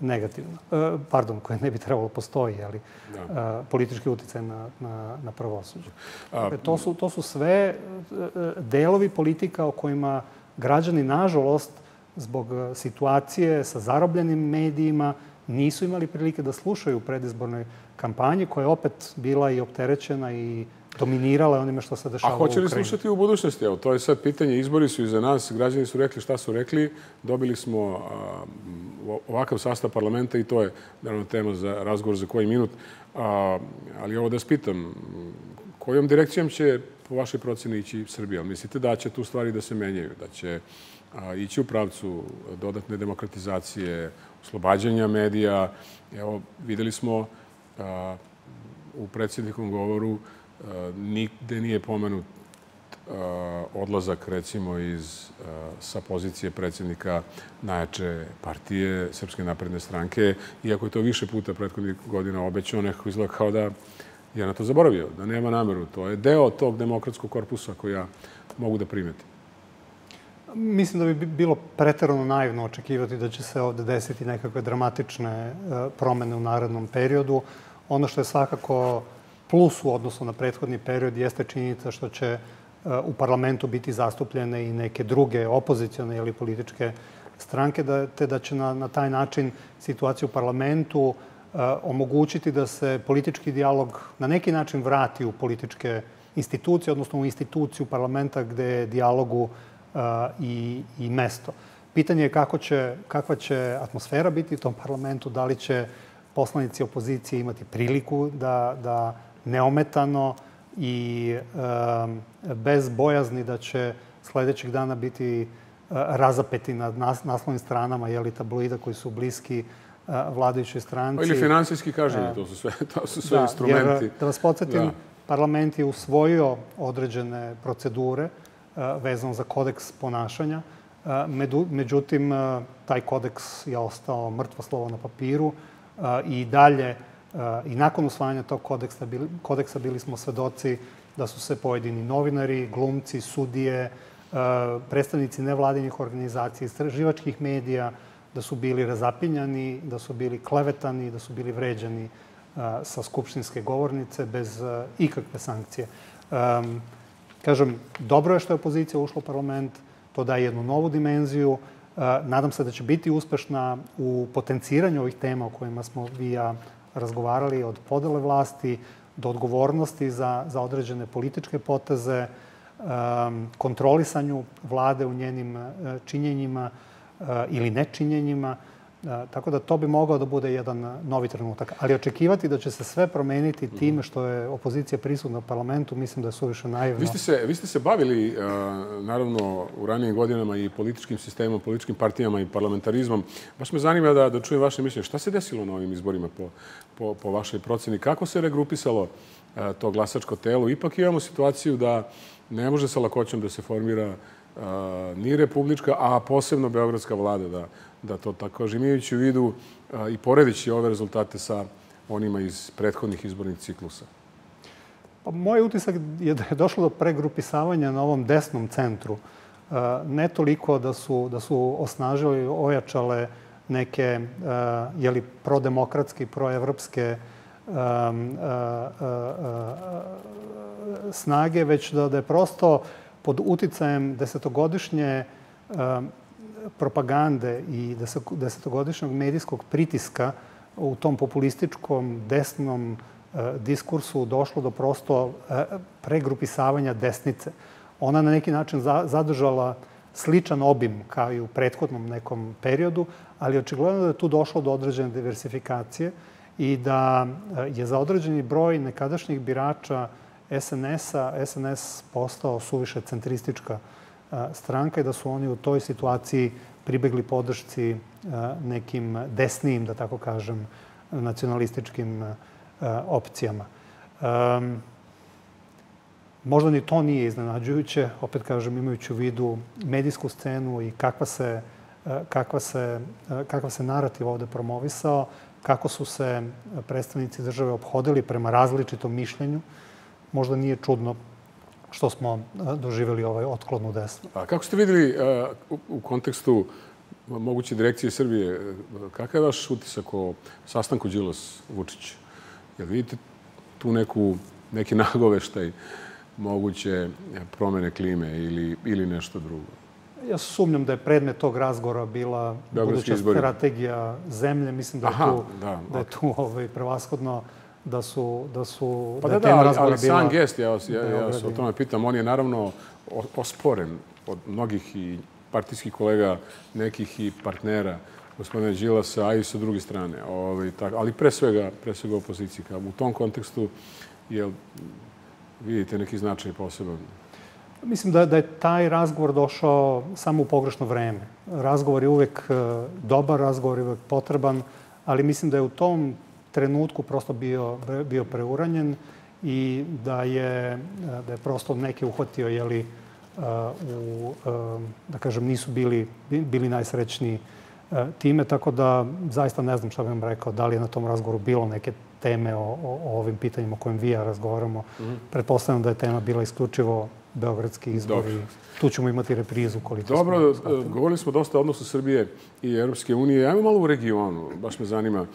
negativno. Pardon, koje ne bi trebalo postoji, ali politički uticaj na pravosuđe. To su sve delovi politika o kojima građani, nažalost, zbog situacije sa zarobljenim medijima nisu imali prilike da slušaju u predizbornoj kampanji, koja je opet bila i opterećena i dominirala je onime što se dešava u Ukrajini. A hoće li slušati u budućnosti? Evo, to je sad pitanje. Izbori su iza nas, građani su rekli šta su rekli, dobili smo ovakav sastav parlamenta i to je, naravno, tema za razgovor za koji minut. Ali ovo da vas pitam, kojom direkcijom će po vašoj proceni ići Srbija? Mislite da će tu stvari da se menjaju, da će ići u pravcu dodatne demokratizacije, oslobađanja medija? Evo, videli smo u predsjednikom govoru nigde nije pomenut odlazak, recimo, sa pozicije predsjednika najjače partije, Srpske napredne stranke. Iako je to više puta prethodnih godina obećao, nekako izgleda kao da je na to zaboravio, da nema nameru. To je deo tog demokratskog korpusa koji ja mogu da primetim. Mislim da bi bilo preterano naivno očekivati da će se ovde desiti nekakve dramatične promene u narednom periodu. Ono što je svakako plus u odnosu na prethodni period jeste činjenica što će u parlamentu biti zastupljene i neke druge opozicione ili političke stranke, te da će na taj način situaciju u parlamentu omogućiti da se politički dijalog na neki način vrati u političke institucije, odnosno u instituciju parlamenta gde je dijalogu i mesto. Pitanje je kakva će atmosfera biti u tom parlamentu, da li će poslanici opozicije imati priliku da neometano i bez bojazni da će sljedećeg dana biti razapeti na naslovnim stranama tabloida koji su bliski vladajućoj stranci. Ili finansijski kažnjeni, to su sve instrumenti. Da vas podsjetim, parlament je usvojio određene procedure vezano za kodeks ponašanja. Međutim, taj kodeks je ostao mrtvo slovo na papiru i dalje, i nakon usvajanja tog kodeksa bili smo svedoci da su se pojedini novinari, glumci, sudije, predstavnici nevladinih organizacija, istraživačkih medija, da su bili razapinjani, da su bili klevetani, da su bili vređani sa skupštinske govornice bez ikakve sankcije. Kažem, dobro je što je opozicija ušla u parlament, to daje jednu novu dimenziju. Nadam se da će biti uspešna u potenciranju ovih tema o kojima smo vi i ja razgovarali, od podele vlasti do odgovornosti za određene političke poteze, kontrolisanju vlade u njenim činjenjima ili nečinjenjima. Tako da to bi mogao da bude jedan novi trenutak. Ali očekivati da će se sve promeniti time što je opozicija prisutna u parlamentu, mislim da je suviše naivno. Vi ste se, vi ste se bavili, naravno, u ranijim godinama i političkim sistemom, političkim partijama i parlamentarizmom. Baš me zanima da, da čujem vaše mišljenje. Šta se desilo na ovim izborima po, po, po vašoj proceni? Kako se regrupisalo to glasačko telo? Ipak imamo situaciju da ne može sa lakoćom da se formira ni republička, a posebno beogradska vlada da da to tako, imajući u vidu a, i poredeći ove rezultate sa onima iz prethodnih izbornih ciklusa? Pa, moj utisak je da je došlo do pregrupisavanja na ovom desnom centru. A, ne toliko da su, da su osnažili, ojačale neke a, jeli, prodemokratske i proevropske a, a, a, a, snage, već da, da je prosto pod uticajem desetogodišnje a, propagande i desetogodišnjeg medijskog pritiska u tom populističkom, desnom diskursu došlo do prosto pregrupisavanja desnice. Ona na neki način zadržala sličan obim kao i u prethodnom nekom periodu, ali očigledno da je tu došlo do određene diversifikacije i da je za određeni broj nekadašnjih birača es en es-a es en es postao suviše centristička stranka i da su oni u toj situaciji pribegli podršci nekim desnijim, da tako kažem, nacionalističkim opcijama. Možda ni to nije iznenađujuće, opet kažem, imajući u vidu medijsku scenu i kakva se, kakva se, kakva se narativ ovde promovisao, kako su se predstavnici države ophodili prema različitom mišljenju. Možda nije čudno što smo doživjeli ovaj otklon u desnu. A kako ste vidjeli u kontekstu moguće direkcije Srbije, kakav je vaš utisak o sastanku Đilas-Vučić? Jel vidite tu neku, neki nagoveštaj moguće promjene klime ili, ili nešto drugo? Ja sumnjam da je predmet tog razgovora bila buduća strategija zemlje. Mislim da je tu, da, da je tu ovaj, prevashodno da su da su pa da, da, ali, ali sam gest, ja, ja, ja se o tome pitam, on je naravno osporen od mnogih i partijskih kolega, nekih i partnera, gospodina Đilasa, a i sa druge strane. Ove, tak, ali pre svega, pre svega opozicije. U tom kontekstu, jel, vidite neki značaj poseban? Mislim da, da je taj razgovor došao samo u pogrešno vreme. Razgovor je uvek dobar, razgovor je uvek potreban, ali mislim da je u tom trenutku prosto bio, bio preuranjen i da je, da je prosto neke uhvatio, jeli, u, da kažem, nisu bili, bili najsrećniji time, tako da zaista ne znam šta bih vam rekao, da li je na tom razgovoru bilo neke teme o, o, o ovim pitanjima o kojim vi ja razgovaramo. Mm-hmm. Pretpostavljam da je tema bila isključivo beogradski izbori. Dobro. Tu ćemo imati reprizu koliko Dobro, smo... Dobro, govorili smo dosta o odnosu Srbije i Europske unije. Ajmo malo u regionu, baš me zanima.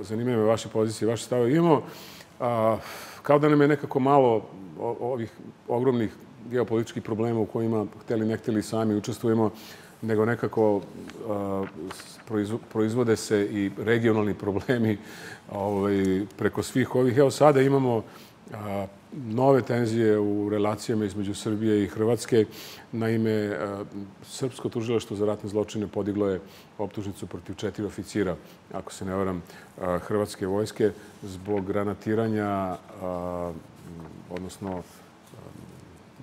Zanimaju me vaše pozicije, vaše stave. Imamo, kao da nam je nekako malo ovih ogromnih geopolitičkih problema u kojima hteli ne hteli sami učestvujemo, nego nekako proizvode se i regionalni problemi preko svih ovih. Evo sada imamo nove tenzije u relacijama između Srbije i Hrvatske. Naime, Srpsko tužilaštvo za ratne zločine podiglo je optužnicu protiv četiri oficira, ako se ne varam, Hrvatske vojske zbog granatiranja, odnosno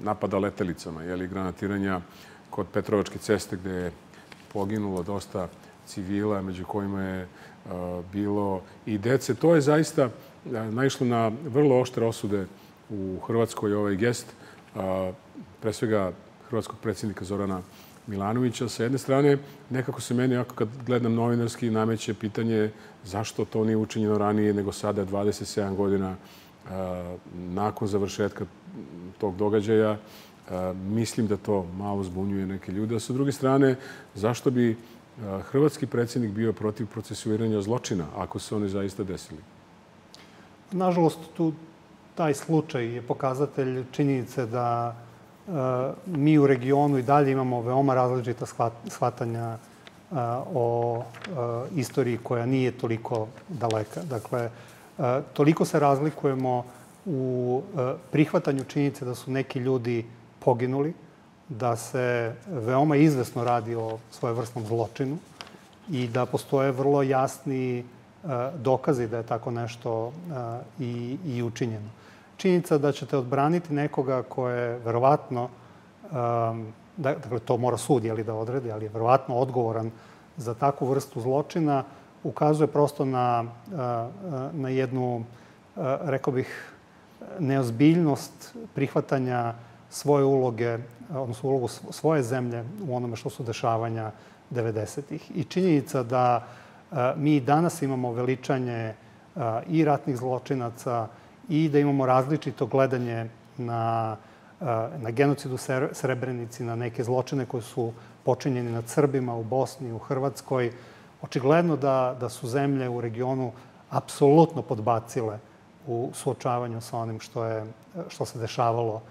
napada letelicama, jeli, granatiranja kod Petrovačke ceste gdje je poginulo dosta civila, među kojima je bilo i dece. To je zaista naišlo na vrlo oštre osude u Hrvatskoj, ovaj gest, pre svega hrvatskog predsjednika Zorana Milanovića. Sa jedne strane, nekako se meni, ako kad gledam novinarski, nameće pitanje zašto to nije učinjeno ranije nego sada, dvadeset sedam godina nakon završetka tog događaja. Mislim da to malo zbunjuje neke ljude. A sa druge strane, zašto bi hrvatski predsjednik bio protiv procesuiranja zločina, ako se oni zaista desili? Nažalost, tu taj slučaj je pokazatelj činjenice da e, mi u regionu i dalje imamo veoma različita shvatanja a, o a, istoriji koja nije toliko daleka. Dakle, a, toliko se razlikujemo u a, prihvatanju činjenice da su neki ljudi poginuli, da se veoma izvesno radi o svojevrsnom zločinu i da postoje vrlo jasni dokazi da je tako nešto i učinjeno. Činjenica da ćete odbraniti nekoga koje je verovatno, dakle to mora sud da odredi, ali je verovatno odgovoran za takvu vrstu zločina, ukazuje prosto na jednu, rekao bih, neozbiljnost prihvatanja svoje uloge, odnosno ulogu svoje zemlje u onome što su dešavanja devedesetih. I činjenica da mi danas imamo veličanje i ratnih zločinaca i da imamo različito gledanje na genocid u Srebrenici, na neke zločine koje su počinjeni nad Srbima u Bosni, u Hrvatskoj. Očigledno da su zemlje u regionu apsolutno podbacile u suočavanju sa onim što se dešavalo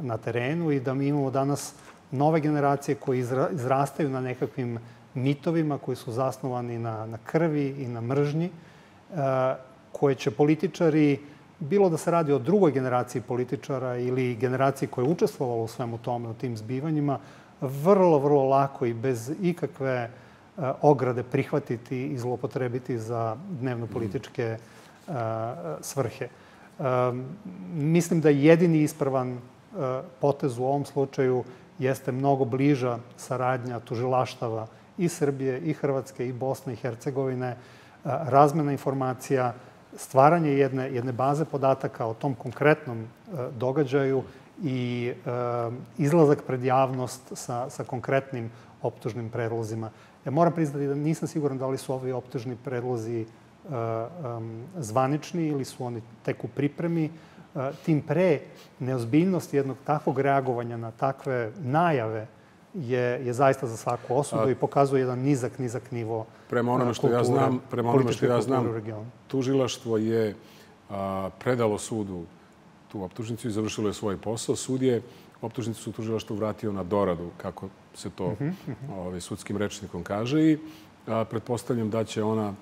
na terenu i da mi imamo danas nove generacije koje izrastaju na nekakvim mitovima koji su zasnovani na krvi i na mržnji, koje će političari, bilo da se radi o drugoj generaciji političara ili generaciji koja je učestvovala u svemu tome, u tim zbivanjima, vrlo, vrlo lako i bez ikakve ograde prihvatiti i zlopotrebiti za dnevno-političke svrhe. Mislim da jedini ispravan potez u ovom slučaju jeste mnogo bliža saradnja tužilaštava i Srbije, i Hrvatske, i Bosne, i Hercegovine, razmena informacija, stvaranje jedne baze podataka o tom konkretnom događaju i izlazak pred javnost sa konkretnim optužnim predlozima. Ja moram priznati da nisam siguran da li su ovi optužni predlozi zvanični ili su oni tek u pripremi. Tim pre, neozbiljnost jednog takvog reagovanja na takve najave je zaista za svaku osudu i pokazuje jedan nizak, nizak nivo političke kulture u regionu. Tužilaštvo je predalo sudu tu optužnicu i završilo je svoj posao. Sud je optužnicu tužilaštvu vratio na doradu, kako se to sudskim rečnikom kaže, i pretpostavljam da će ona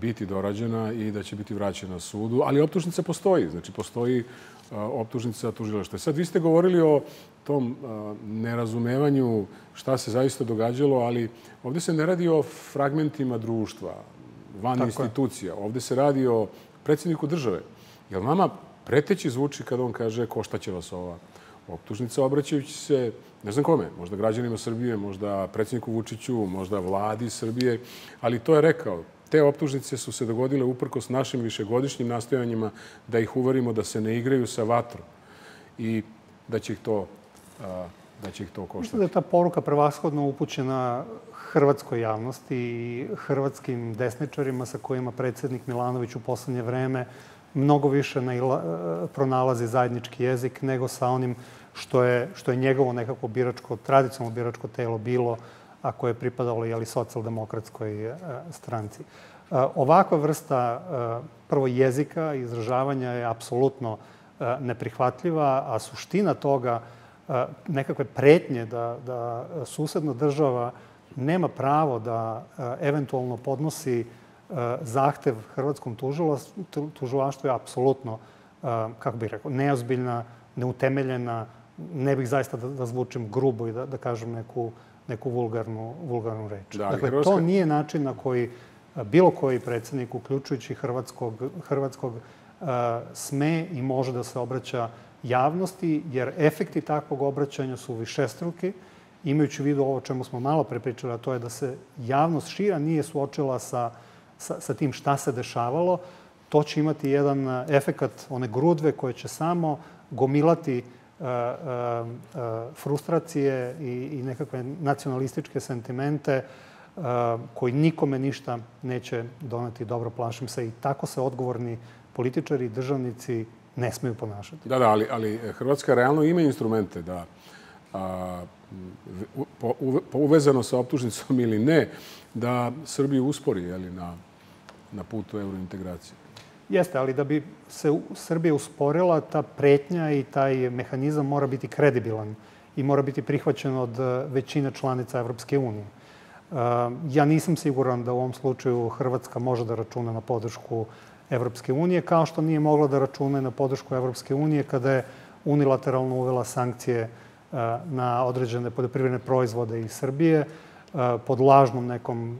biti dorađena i da će biti vraćena sudu. Ali optužnica postoji. Znači, postoji optužnica tužilaštva. Sad, vi ste govorili o tom nerazumevanju šta se zaista događalo, ali ovdje se ne radi o fragmentima društva, van institucija. Ovdje se radi o predsjedniku države. Jer vama preteći zvuči kada on kaže košta će vas ova optužnica, obraćajući se ne znam kome, možda građanima Srbije, možda predsjedniku Vučiću, možda vladi Srbije, ali to je rekao. Te optužnice su se dogodile uprkos našim višegodišnjim nastojanjima da ih uverimo da se ne igraju sa vatrom i da će ih to koštati. Mislim da je ta poruka prevashodno upućena hrvatskoj javnosti i hrvatskim desničarima sa kojima predsjednik Milanović u poslednje vreme mnogo više pronalazi zajednički jezik nego sa onim što je njegovo nekako biračko, tradicionalno biračko telo bilo, a koje je pripadalo socijaldemokratskoj stranci. Ovakva vrsta prvo jezika i izražavanja je apsolutno neprihvatljiva, a suština toga nekakve pretnje da susedna država nema pravo da eventualno podnosi zahtev hrvatskom tužilaštvu je apsolutno, kako bih rekao, neozbiljna, neutemeljena, ne bih zaista da zvučim grubo i da kažem neku neku vulgarnu reč. Dakle, to nije način na koji bilo koji predsjednik, uključujući hrvatskog, sme i može da se obraća javnosti, jer efekti takvog obraćanja su višestruki, imajući u vidu ovo o čemu smo malo pre pričali, a to je da se javnost šira nije suočila sa tim šta se dešavalo. To će imati jedan efekt, one grudve koje će samo gomilati frustracije i nekakve nacionalističke sentimente koji nikome ništa neće doneti. Dobro, plašim se, i tako se odgovorni političari i državnici ne smiju ponašati. Da, da, ali Hrvatska realno ima instrumente da uvezano sa optužnicom ili ne, da Srbiju uspori na putu eurointegracije. Jeste, ali da bi se Srbija usporila, ta pretnja i taj mehanizam mora biti kredibilan i mora biti prihvaćen od većine članica Evropske unije. Ja nisam siguran da u ovom slučaju Hrvatska može da računa na podršku Evropske unije, kao što nije mogla da računa na podršku Evropske unije kada je unilateralno uvela sankcije na određene poljoprivredne proizvode iz Srbije. pod lažnom nekom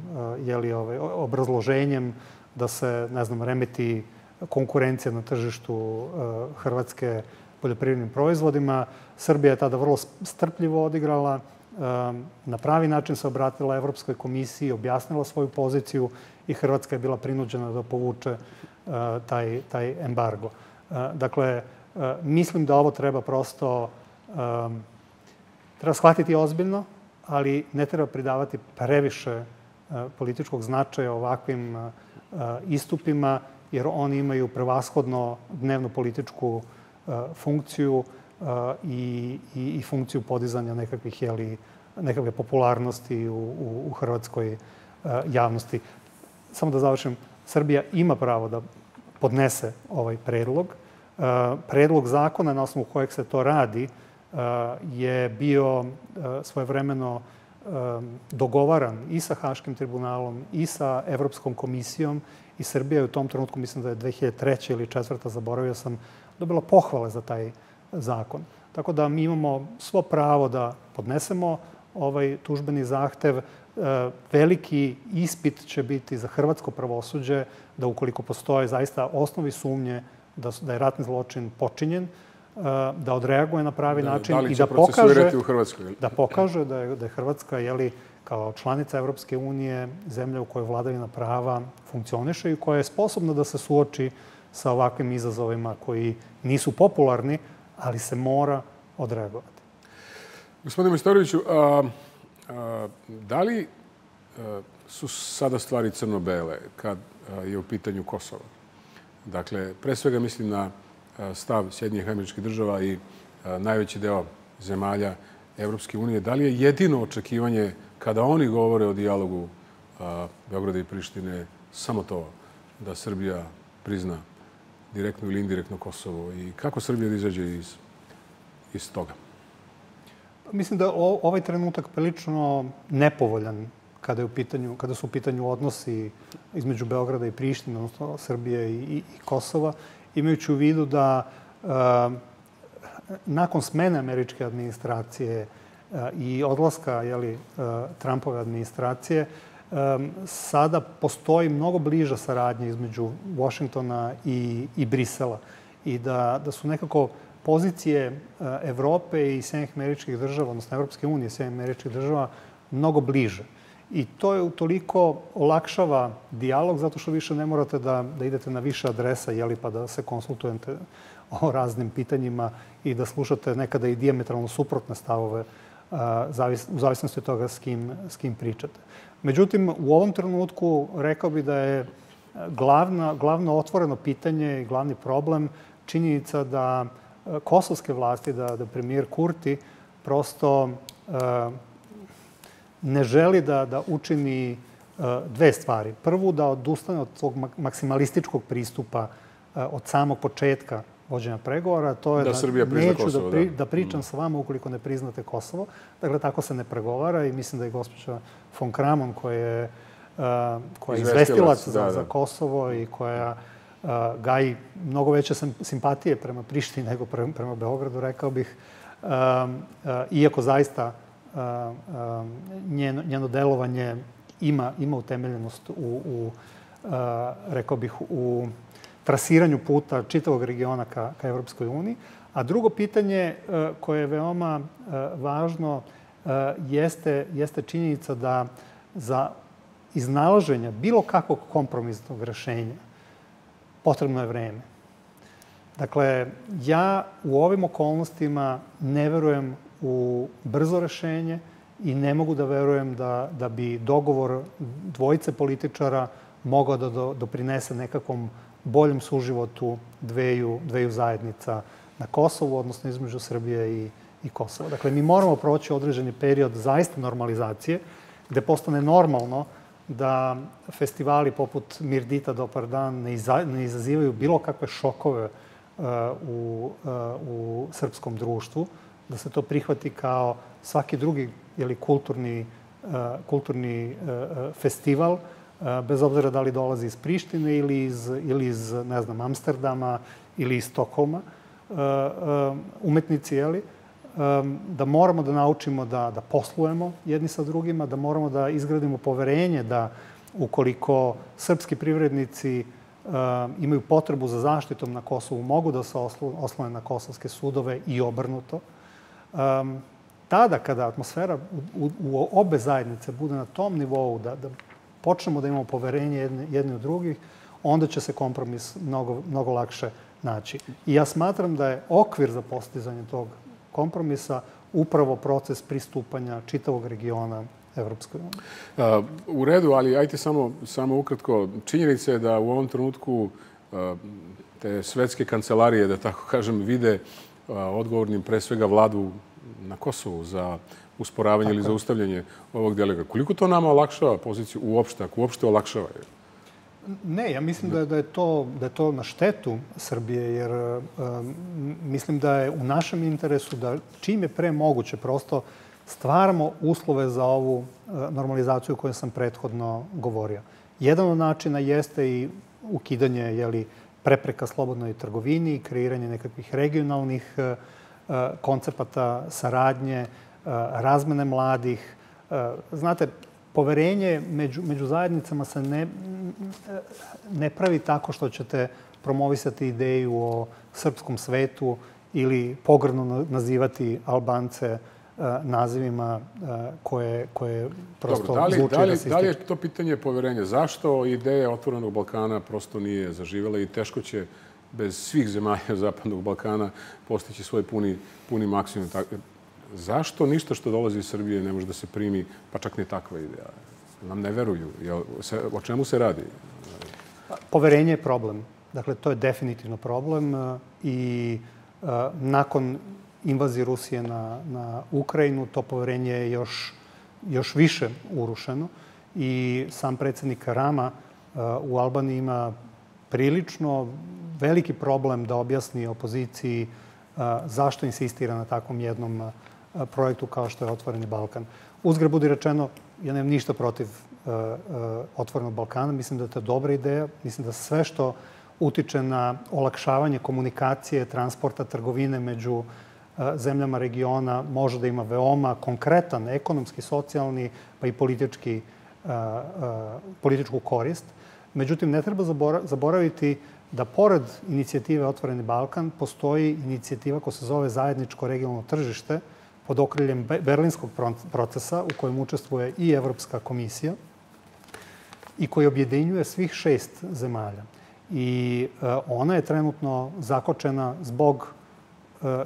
obrazloženjem da se, ne znam, remeti konkurencija na tržištu Hrvatske poljoprivrednim proizvodima. Srbija je tada vrlo strpljivo odigrala. Na pravi način se obratila Evropskoj komisiji, objasnila svoju poziciju i Hrvatska je bila prinuđena da povuče taj, taj embargo. Dakle, mislim da ovo treba prosto treba shvatiti ozbiljno, ali ne treba pridavati previše političkog značaja ovakvim istupima, jer oni imaju prevashodno dnevnu političku funkciju i, i, i funkciju podizanja nekakvih, jeli, nekakve popularnosti u, u, u hrvatskoj javnosti. Samo da završim, Srbija ima pravo da podnese ovaj predlog. Predlog zakona na osnovu kojeg se to radi je bio svojevremeno dogovaran i sa Haškim tribunalom i sa Evropskom komisijom i Srbija je u tom trenutku, mislim da je dve hiljade treće ili dve hiljade četvrte, zaboravio sam, dobila pohvale za taj zakon. Tako da mi imamo svo pravo da podnesemo ovaj tužbeni zahtev. Veliki ispit će biti za hrvatsko pravosuđe da ukoliko postoje zaista osnovi sumnje da je ratni zločin počinjen, da odreaguje na pravi način i da pokaže da pokaže da je Hrvatska, jeli, kao članica Evropske unije, zemlja u kojoj vladavina prava funkcioniše i koja je sposobna da se suoči sa ovakvim izazovima koji nisu popularni, ali se mora odreagovati. Gospodine Majstoroviću, da li su sada stvari crno-bele kad je u pitanju Kosova? Dakle, pre svega mislim na stav Sjedinjenih Američkih Država i najveći deo zemalja Evropske unije. Da li je jedino očekivanje kada oni govore o dijalogu Beograda i Prištine samo to da Srbija prizna direktno ili indirektno Kosovo i kako Srbija izađe iz, iz toga? Mislim da je ovaj trenutak prilično nepovoljan kada, je u pitanju, kada su u pitanju odnosi između Beograda i Prištine, odnosno Srbije i, i, i Kosova, imajući u vidu da e, nakon smene američke administracije e, i odlaska jeli, e, Trumpove administracije, e, sada postoji mnogo bliža saradnja između Washingtona i, i Brisela. I da, da su nekako pozicije e, Evrope i Sjedinjenih Američkih Država, odnosno Evropske unije i Sjedinjenih Američkih Država, mnogo bliže. I to je utoliko olakšava dijalog zato što više ne morate da, da idete na više adresa, jeli, pa da se konsultujete o raznim pitanjima i da slušate nekada i dijametralno suprotne stavove a, zavis, u zavisnosti od toga s kim, s kim pričate. Međutim, u ovom trenutku rekao bih da je glavna, glavno otvoreno pitanje i glavni problem činjenica da kosovske vlasti, da, da premijer Kurti prosto a, ne želi da, da učini uh, dve stvari. Prvu, da odustane od svog maksimalističkog pristupa uh, od samog početka vođenja pregovora. To je da, da Srbija prizna Kosovo. Da, pri, da pričam mm. s vama ukoliko ne priznate Kosovo. Dakle, tako se ne pregovara i mislim da je gospođa Fon Kramon koja je, uh, koja je izvestilac da, za, da. za Kosovo i koja uh, gaji mnogo veće simpatije prema Prištini nego prema, prema Beogradu, rekao bih. Uh, uh, iako zaista njeno, njeno delovanje ima, ima utemeljenost u, u a, rekao bih, u trasiranju puta čitavog regiona ka, ka Evropskoj uniji. A drugo pitanje a, koje je veoma a, važno a, jeste, jeste činjenica da za iznalaženje bilo kakvog kompromisnog rješenja potrebno je vreme. Dakle, ja u ovim okolnostima ne verujem u brzo rešenje i ne mogu da verujem da, da bi dogovor dvojice političara mogao da do, doprinese nekakvom boljem suživotu dveju, dveju zajednica na Kosovu, odnosno između Srbije i, i Kosova. Dakle, mi moramo proći određeni period zaista normalizacije, gde postane normalno da festivali poput Mirdita dobar dan ne, iza, ne izazivaju bilo kakve šokove uh, u, uh, u srpskom društvu, da se to prihvati kao svaki drugi jeli, kulturni, uh, kulturni uh, festival, uh, bez obzira da li dolazi iz Prištine ili iz, ili iz ne znam, Amsterdama ili iz Stokholma. Uh, uh, umetnici jeli, uh, da moramo da naučimo da, da poslujemo jedni sa drugima, da moramo da izgradimo poverenje da ukoliko srpski privrednici imaju potrebu za zaštitom na Kosovu, mogu da se oslone na kosovske sudove i obrnuto. Tada, kada atmosfera u obe zajednice bude na tom nivou da počnemo da imamo poverenje jedni u drugih, onda će se kompromis mnogo lakše naći. I ja smatram da je okvir za postizanje tog kompromisa upravo proces pristupanja čitavog regiona Evropskoj uniji. U redu, ali ajte samo, samo ukratko. Činjenica je da u ovom trenutku te svetske kancelarije, da tako kažem, vide odgovornim pre svega vladu na Kosovu za usporavanje ili zaustavljanje ovog dijaloga. Koliko to nama olakšava poziciju uopšte, ako uopšte olakšava? Ne, ja mislim da je to, da je to na štetu Srbije, jer um, mislim da je u našem interesu da čim je pre moguće prosto stvaramo uslove za ovu uh, normalizaciju o kojoj sam prethodno govorio. Jedan od načina jeste i ukidanje jeli, prepreka slobodnoj trgovini, kreiranje nekakvih regionalnih uh, koncepata, saradnje, razmene mladih. Znate, poverenje među, među zajednicama se ne, ne pravi tako što ćete promovisati ideju o srpskom svetu ili pogrdno nazivati Albance nazivima koje, koje prosto Dobro, da li, zvuči da li, rasistički. Da li je to pitanje poverenja? Zašto ideja Otvorenog Balkana prosto nije zaživjela i teško će bez svih zemalja Zapadnog Balkana postići svoj puni, puni maksimum? Zašto ništa što dolazi iz Srbije ne može da se primi, pa čak ne takva ideja? Nam ne veruju. O čemu se radi? Poverenje je problem. Dakle, to je definitivno problem. I nakon invazije Rusije na, na Ukrajinu, to poverenje je još, još više urušeno. I sam predsjednik Rama u Albaniji ima prilično veliki problem da objasni opoziciji zašto insistira na takvom jednom projektu kao što je Otvoreni Balkan. Uzgred budi rečeno, ja nemam ništa protiv Otvorenog Balkana. Mislim da je to dobra ideja. Mislim da sve što utiče na olakšavanje komunikacije, transporta, trgovine među zemljama regiona može da ima veoma konkretan ekonomski, socijalni pa i politički, političku korist. Međutim, ne treba zaboraviti da pored inicijative Otvoreni Balkan postoji inicijativa koja se zove Zajedničko regionalno tržište pod okriljem Berlinskog procesa u kojem učestvuje i Evropska komisija i koji objedinjuje svih šest zemalja. I ona je trenutno zakočena zbog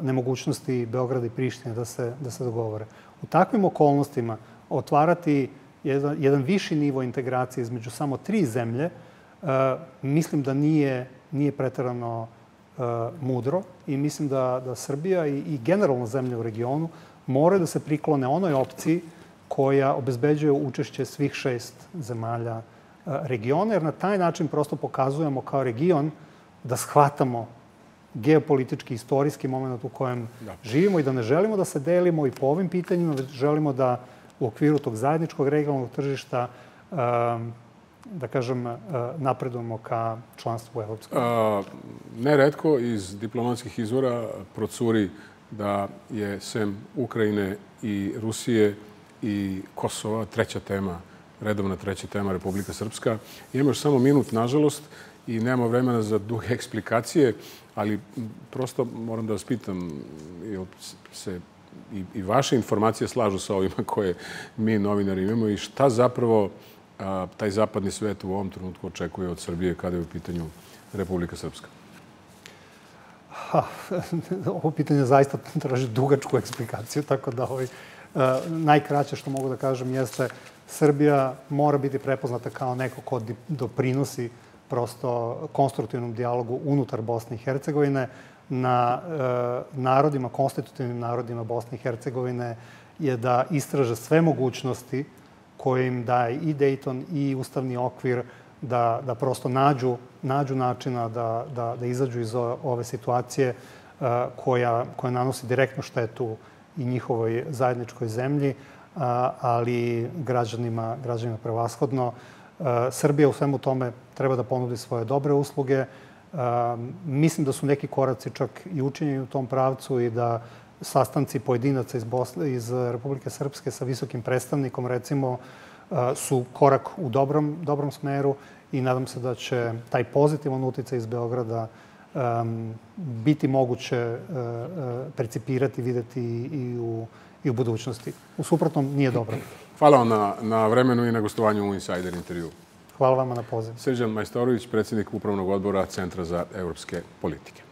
nemogućnosti Beograda i Prištine da se, da se dogovore. U takvim okolnostima otvarati jedan, jedan viši nivo integracije između samo tri zemlje Uh, mislim da nije, nije pretjerano uh, mudro i mislim da, da Srbija i, i generalno zemlje u regionu moraju da se priklone onoj opciji koja obezbeđuje učešće svih šest zemalja uh, regiona, jer na taj način prosto pokazujemo kao region da shvatamo geopolitički, istorijski moment u kojem da. živimo i da ne želimo da se delimo i po ovim pitanjima, već želimo da u okviru tog zajedničkog regionalnog tržišta uh, da kažem, napredujemo ka članstvu u Evropskoj uniji. Neretko iz diplomatskih izvora procuri da je sem Ukrajine i Rusije i Kosova treća tema, redovna treća tema Republika Srpska. Imamo još samo minut, nažalost, i nema vremena za duge eksplikacije, ali prosto moram da vas pitam, jel se i vaše informacije slažu sa ovima koje mi novinari imamo i šta zapravo taj zapadni svet u ovom trenutku očekuje od Srbije kada je u pitanju Republika Srpska? Ha, ovo pitanje zaista traži dugačku eksplikaciju, tako da ovaj, uh, najkraće što mogu da kažem jeste Srbija mora biti prepoznata kao neko ko doprinosi prosto konstruktivnom dijalogu unutar Bosne i Hercegovine na uh, narodima, konstitutivnim narodima Bosne i Hercegovine je da istraže sve mogućnosti koje im daje i Dejton i ustavni okvir da, da prosto nađu, nađu načina da, da, da izađu iz ove situacije uh, koja, koja nanosi direktnu štetu i njihovoj zajedničkoj zemlji, uh, ali građanima, građanima prevashodno. Uh, Srbija u svemu tome treba da ponudi svoje dobre usluge. Uh, mislim da su neki koraci čak i učinjeni u tom pravcu i da sastanci pojedinaca iz Republike Srpske sa visokim predstavnikom, recimo, su korak u dobrom smeru i nadam se da će taj pozitivan uticaj iz Beograda biti moguće percipirati, videti i u budućnosti. U suprotnom, nije dobro. Hvala vam na vremenu i na gostovanju u Insajder intervju. Hvala vam na pozivu. Srđan Majstorović, predsjednik Upravnog odbora Centra za evropske politike.